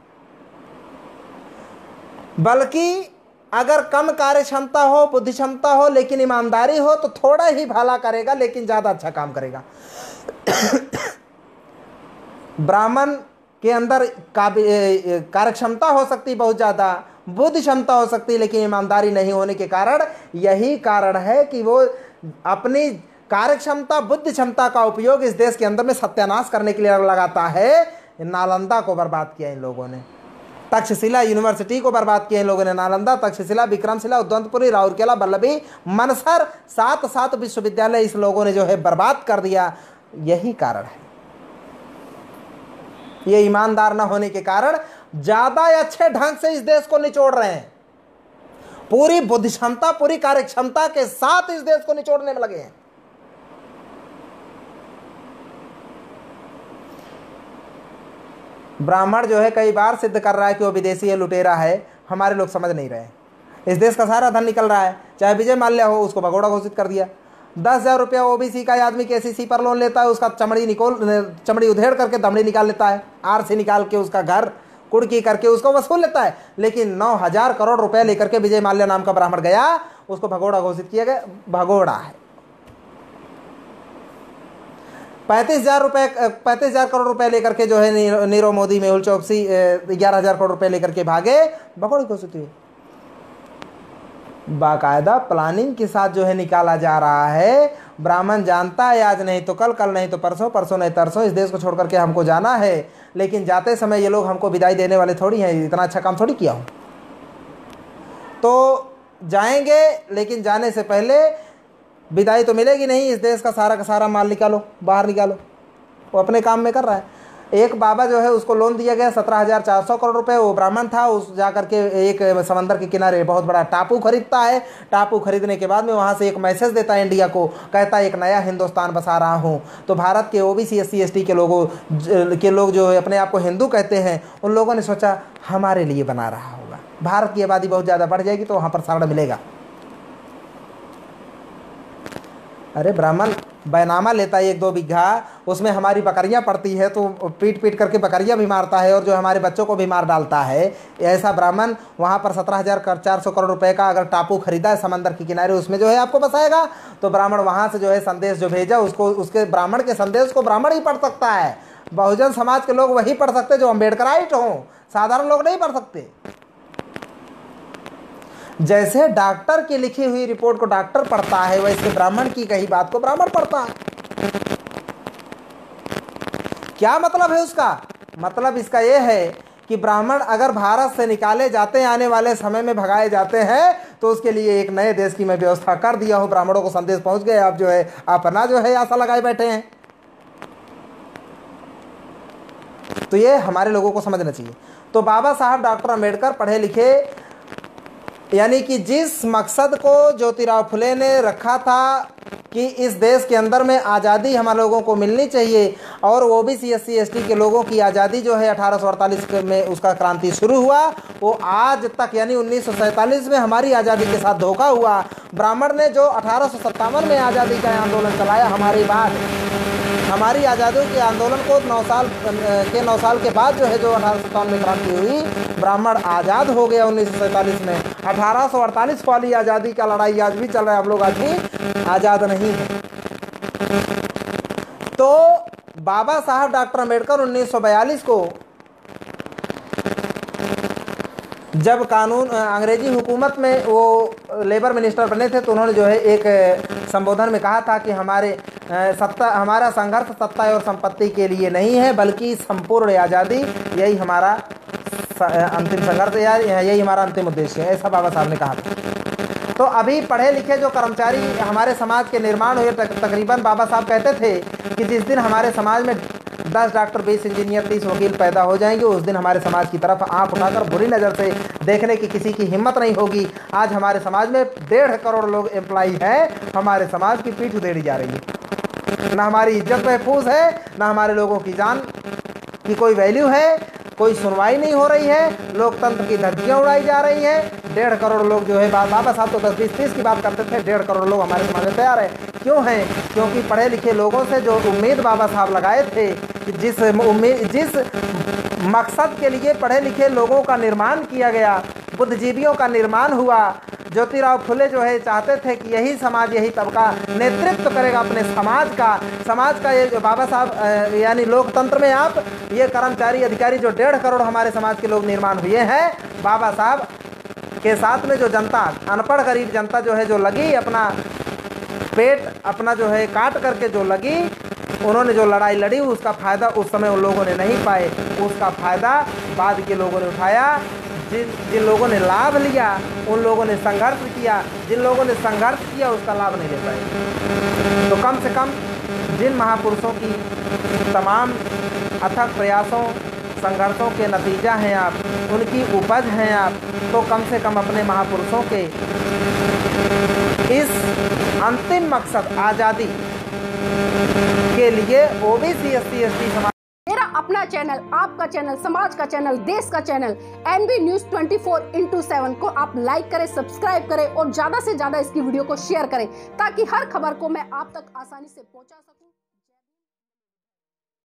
बल्कि अगर कम कार्य क्षमता हो, बुद्धि क्षमता हो, लेकिन ईमानदारी हो, तो थोड़ा ही भला करेगा लेकिन ज्यादा अच्छा काम करेगा। ब्राह्मण के अंदर कार्य क्षमता हो सकती बहुत ज्यादा, बुद्धि क्षमता हो सकती, लेकिन ईमानदारी नहीं होने के कारण, यही कारण है कि वो अपनी कार्यक्षमता, बुद्धि क्षमता का उपयोग इस देश के अंदर में सत्यानाश करने के लिए लगाता है। नालंदा को बर्बाद किया इन लोगों ने, तक्षशिला यूनिवर्सिटी को बर्बाद किया इन लोगों ने। नालंदा, तक्षशिला, विक्रमशिला, उदंतपुरी, राउरकेला, बल्लभी, मनसर, सात विश्वविद्यालय इस लोगों ने जो है बर्बाद कर दिया। यही कारण है, ये ईमानदार न होने के कारण ज़्यादा अच्छे ढंग से इस देश को निचोड़ रहे हैं। पूरी बुद्धि क्षमता, पूरी कार्यक्षमता के साथ इस देश को निचोड़ने में लगे हैं। ब्राह्मण जो है कई बार सिद्ध कर रहा है कि वो विदेशी है, लुटेरा है, हमारे लोग समझ नहीं रहे। इस देश का सारा धन निकल रहा है, चाहे विजय माल्या हो उसको भगोड़ा घोषित कर दिया। 10,000 रुपया ओबीसी का आदमी केसीसी पर लोन लेता है, उसका चमड़ी उधेड़ करके दमड़ी निकाल लेता है, आरसी निकाल के उसका घर कुड़की करके उसको वसूल लेता है। लेकिन 9,000 करोड़ रुपया लेकर के विजय माल्या नाम का ब्राह्मण गया, उसको भगोड़ा घोषित किया गया, भगोड़ा है। 35,000 करोड़ रुपए लेकर के जो है नीरव मोदी, मेहुल चौकसी 11,000 करोड़ रुपए लेकर के भागे, भगोड़े घोषित हुए। बाकायदा प्लानिंग के साथ जो है निकाला जा रहा है। ब्राह्मण जानता है आज नहीं तो कल, कल नहीं तो परसों, परसों नहीं तरसों इस देश को छोड़ करके हमको जाना है। लेकिन जाते समय ये लोग हमको विदाई देने वाले थोड़ी हैं, इतना अच्छा काम थोड़ी किया हो। तो जाएंगे, लेकिन जाने से पहले विदाई तो मिलेगी नहीं। इस देश का सारा माल निकालो, बाहर निकालो। वो अपने काम में कर रहा है। एक बाबा जो है उसको लोन दिया गया 17,400 करोड़ रुपए। वो ब्राह्मण था, उस जा करके एक समंदर के किनारे बहुत बड़ा टापू खरीदता है। टापू खरीदने के बाद में वहाँ से एक मैसेज देता है इंडिया को, कहता है एक नया हिंदुस्तान बसा रहा हूँ। तो भारत के ओबीसी, SC, ST के लोग जो है अपने आप को हिंदू कहते हैं, उन लोगों ने सोचा हमारे लिए बना रहा होगा, भारत की आबादी बहुत ज़्यादा बढ़ जाएगी तो वहाँ पर शरण मिलेगा। अरे ब्राह्मण बैनामा लेता है 1-2 बीघा, उसमें हमारी बकरियां पड़ती है तो पीट पीट करके बकरियां भी मारता है और जो हमारे बच्चों को भी मार डालता है। ऐसा ब्राह्मण वहां पर 17,400 करोड़ रुपए का अगर टापू खरीदा है समंदर के किनारे, उसमें जो है आपको बसाएगा। तो ब्राह्मण वहां से जो है संदेश जो भेजा, उसको उसके ब्राह्मण के संदेश को ब्राह्मण ही पढ़ सकता है। बहुजन समाज के लोग वही पढ़ सकते जो अम्बेडकराइट हों, साधारण लोग नहीं पढ़ सकते। जैसे डॉक्टर की लिखी हुई रिपोर्ट को डॉक्टर पढ़ता है, वैसे ब्राह्मण की कही बात को ब्राह्मण पढ़ता है। क्या मतलब है उसका? मतलब इसका यह है कि ब्राह्मण अगर भारत से निकाले जाते हैं, आने वाले समय में भगाए जाते हैं, तो उसके लिए एक नए देश की मैं व्यवस्था कर दिया हूं। ब्राह्मणों को संदेश पहुंच गए, आप जो है अपना जो है आशा लगाए बैठे हैं। तो ये हमारे लोगों को समझना चाहिए। तो बाबा साहब डॉक्टर अम्बेडकर पढ़े लिखे, यानी कि जिस मकसद को ज्योतिराव फुले ने रखा था कि इस देश के अंदर में आज़ादी हमारे लोगों को मिलनी चाहिए और ओबीसी एससी एसटी के लोगों की आज़ादी जो है 1848 में उसका क्रांति शुरू हुआ, वो आज तक यानी 1947 में हमारी आज़ादी के साथ धोखा हुआ। ब्राह्मण ने जो 1857 में आज़ादी का आंदोलन चलाया, हमारी बात हमारी आज़ादी के आंदोलन को 9 साल के बाद जो है जो 1857 में क्रांति हुई, ब्राह्मण आज़ाद हो गया 1947 में। 1848 वाली आज़ादी का लड़ाई आज भी चल रहा है, हम लोग आज भी आज़ाद नहीं है। तो बाबा साहब डॉक्टर अम्बेडकर 1942 को जब कानून अंग्रेजी हुकूमत में वो लेबर मिनिस्टर बने थे, तो उन्होंने जो है एक संबोधन में कहा था कि हमारा संघर्ष सत्ता और संपत्ति के लिए नहीं है बल्कि संपूर्ण आज़ादी, यही हमारा अंतिम संघर्ष, यही हमारा अंतिम उद्देश्य है, ऐसा बाबा साहब ने कहा था। तो अभी पढ़े लिखे जो कर्मचारी हमारे समाज के निर्माण हुए, तकरीबन बाबा साहब कहते थे कि जिस दिन हमारे समाज में 10 डॉक्टर, 20 इंजीनियर, 30 वकील पैदा हो जाएंगे, उस दिन हमारे समाज की तरफ आंख उठाकर बुरी नज़र से देखने की किसी की हिम्मत नहीं होगी। आज हमारे समाज में 1.5 करोड़ लोग एम्प्लॉई हैं, हमारे समाज की पीठ उधेड़ी जा रही है, ना हमारी इज्जत महफूज है, ना हमारे लोगों की जान की कोई वैल्यू है, कोई सुनवाई नहीं हो रही है, लोकतंत्र की धज्जियाँ उड़ाई जा रही हैं। 1.5 करोड़ लोग जो है, बाबा साहब तो 10, 20, 30 की बात करते थे, 1.5 करोड़ लोग हमारे समाज में तैयार है। क्यों है? क्योंकि पढ़े लिखे लोगों से जो उम्मीद बाबा साहब लगाए थे, जिस मकसद के लिए पढ़े लिखे लोगों का निर्माण किया गया, बुद्धिजीवियों का निर्माण हुआ, ज्योतिराव फुले जो है चाहते थे कि यही समाज, यही तबका नेतृत्व करेगा अपने समाज का। ये जो बाबा साहब यानी लोकतंत्र में आप ये कर्मचारी अधिकारी जो 1.5 करोड़ हमारे समाज के लोग निर्माण हुए हैं, बाबा साहब के साथ में जो जनता, अनपढ़ गरीब जनता जो है जो लगी, अपना पेट अपना जो है काट करके जो लगी, उन्होंने जो लड़ाई लड़ी, उसका फ़ायदा उस समय उन लोगों ने नहीं पाए, उसका फ़ायदा बाद के लोगों ने उठाया। जिन लोगों ने लाभ लिया, उन लोगों ने संघर्ष किया, जिन लोगों ने संघर्ष किया उसका लाभ नहीं ले पाए। तो कम से कम जिन महापुरुषों की तमाम अथक प्रयासों, संघर्षों के नतीजा हैं आप, उनकी उपज हैं आप, तो कम से कम अपने महापुरुषों के इस अंतिम मकसद आज़ादी के लिए ओबीसी एससी एसटी समाज, अपना चैनल, आपका चैनल, समाज का चैनल, देश का चैनल एनबी न्यूज 24/7 को आप लाइक करें, सब्सक्राइब करें और ज्यादा से ज्यादा इसकी वीडियो को शेयर करें, ताकि हर खबर को मैं आप तक आसानी से पहुंचा सकूं।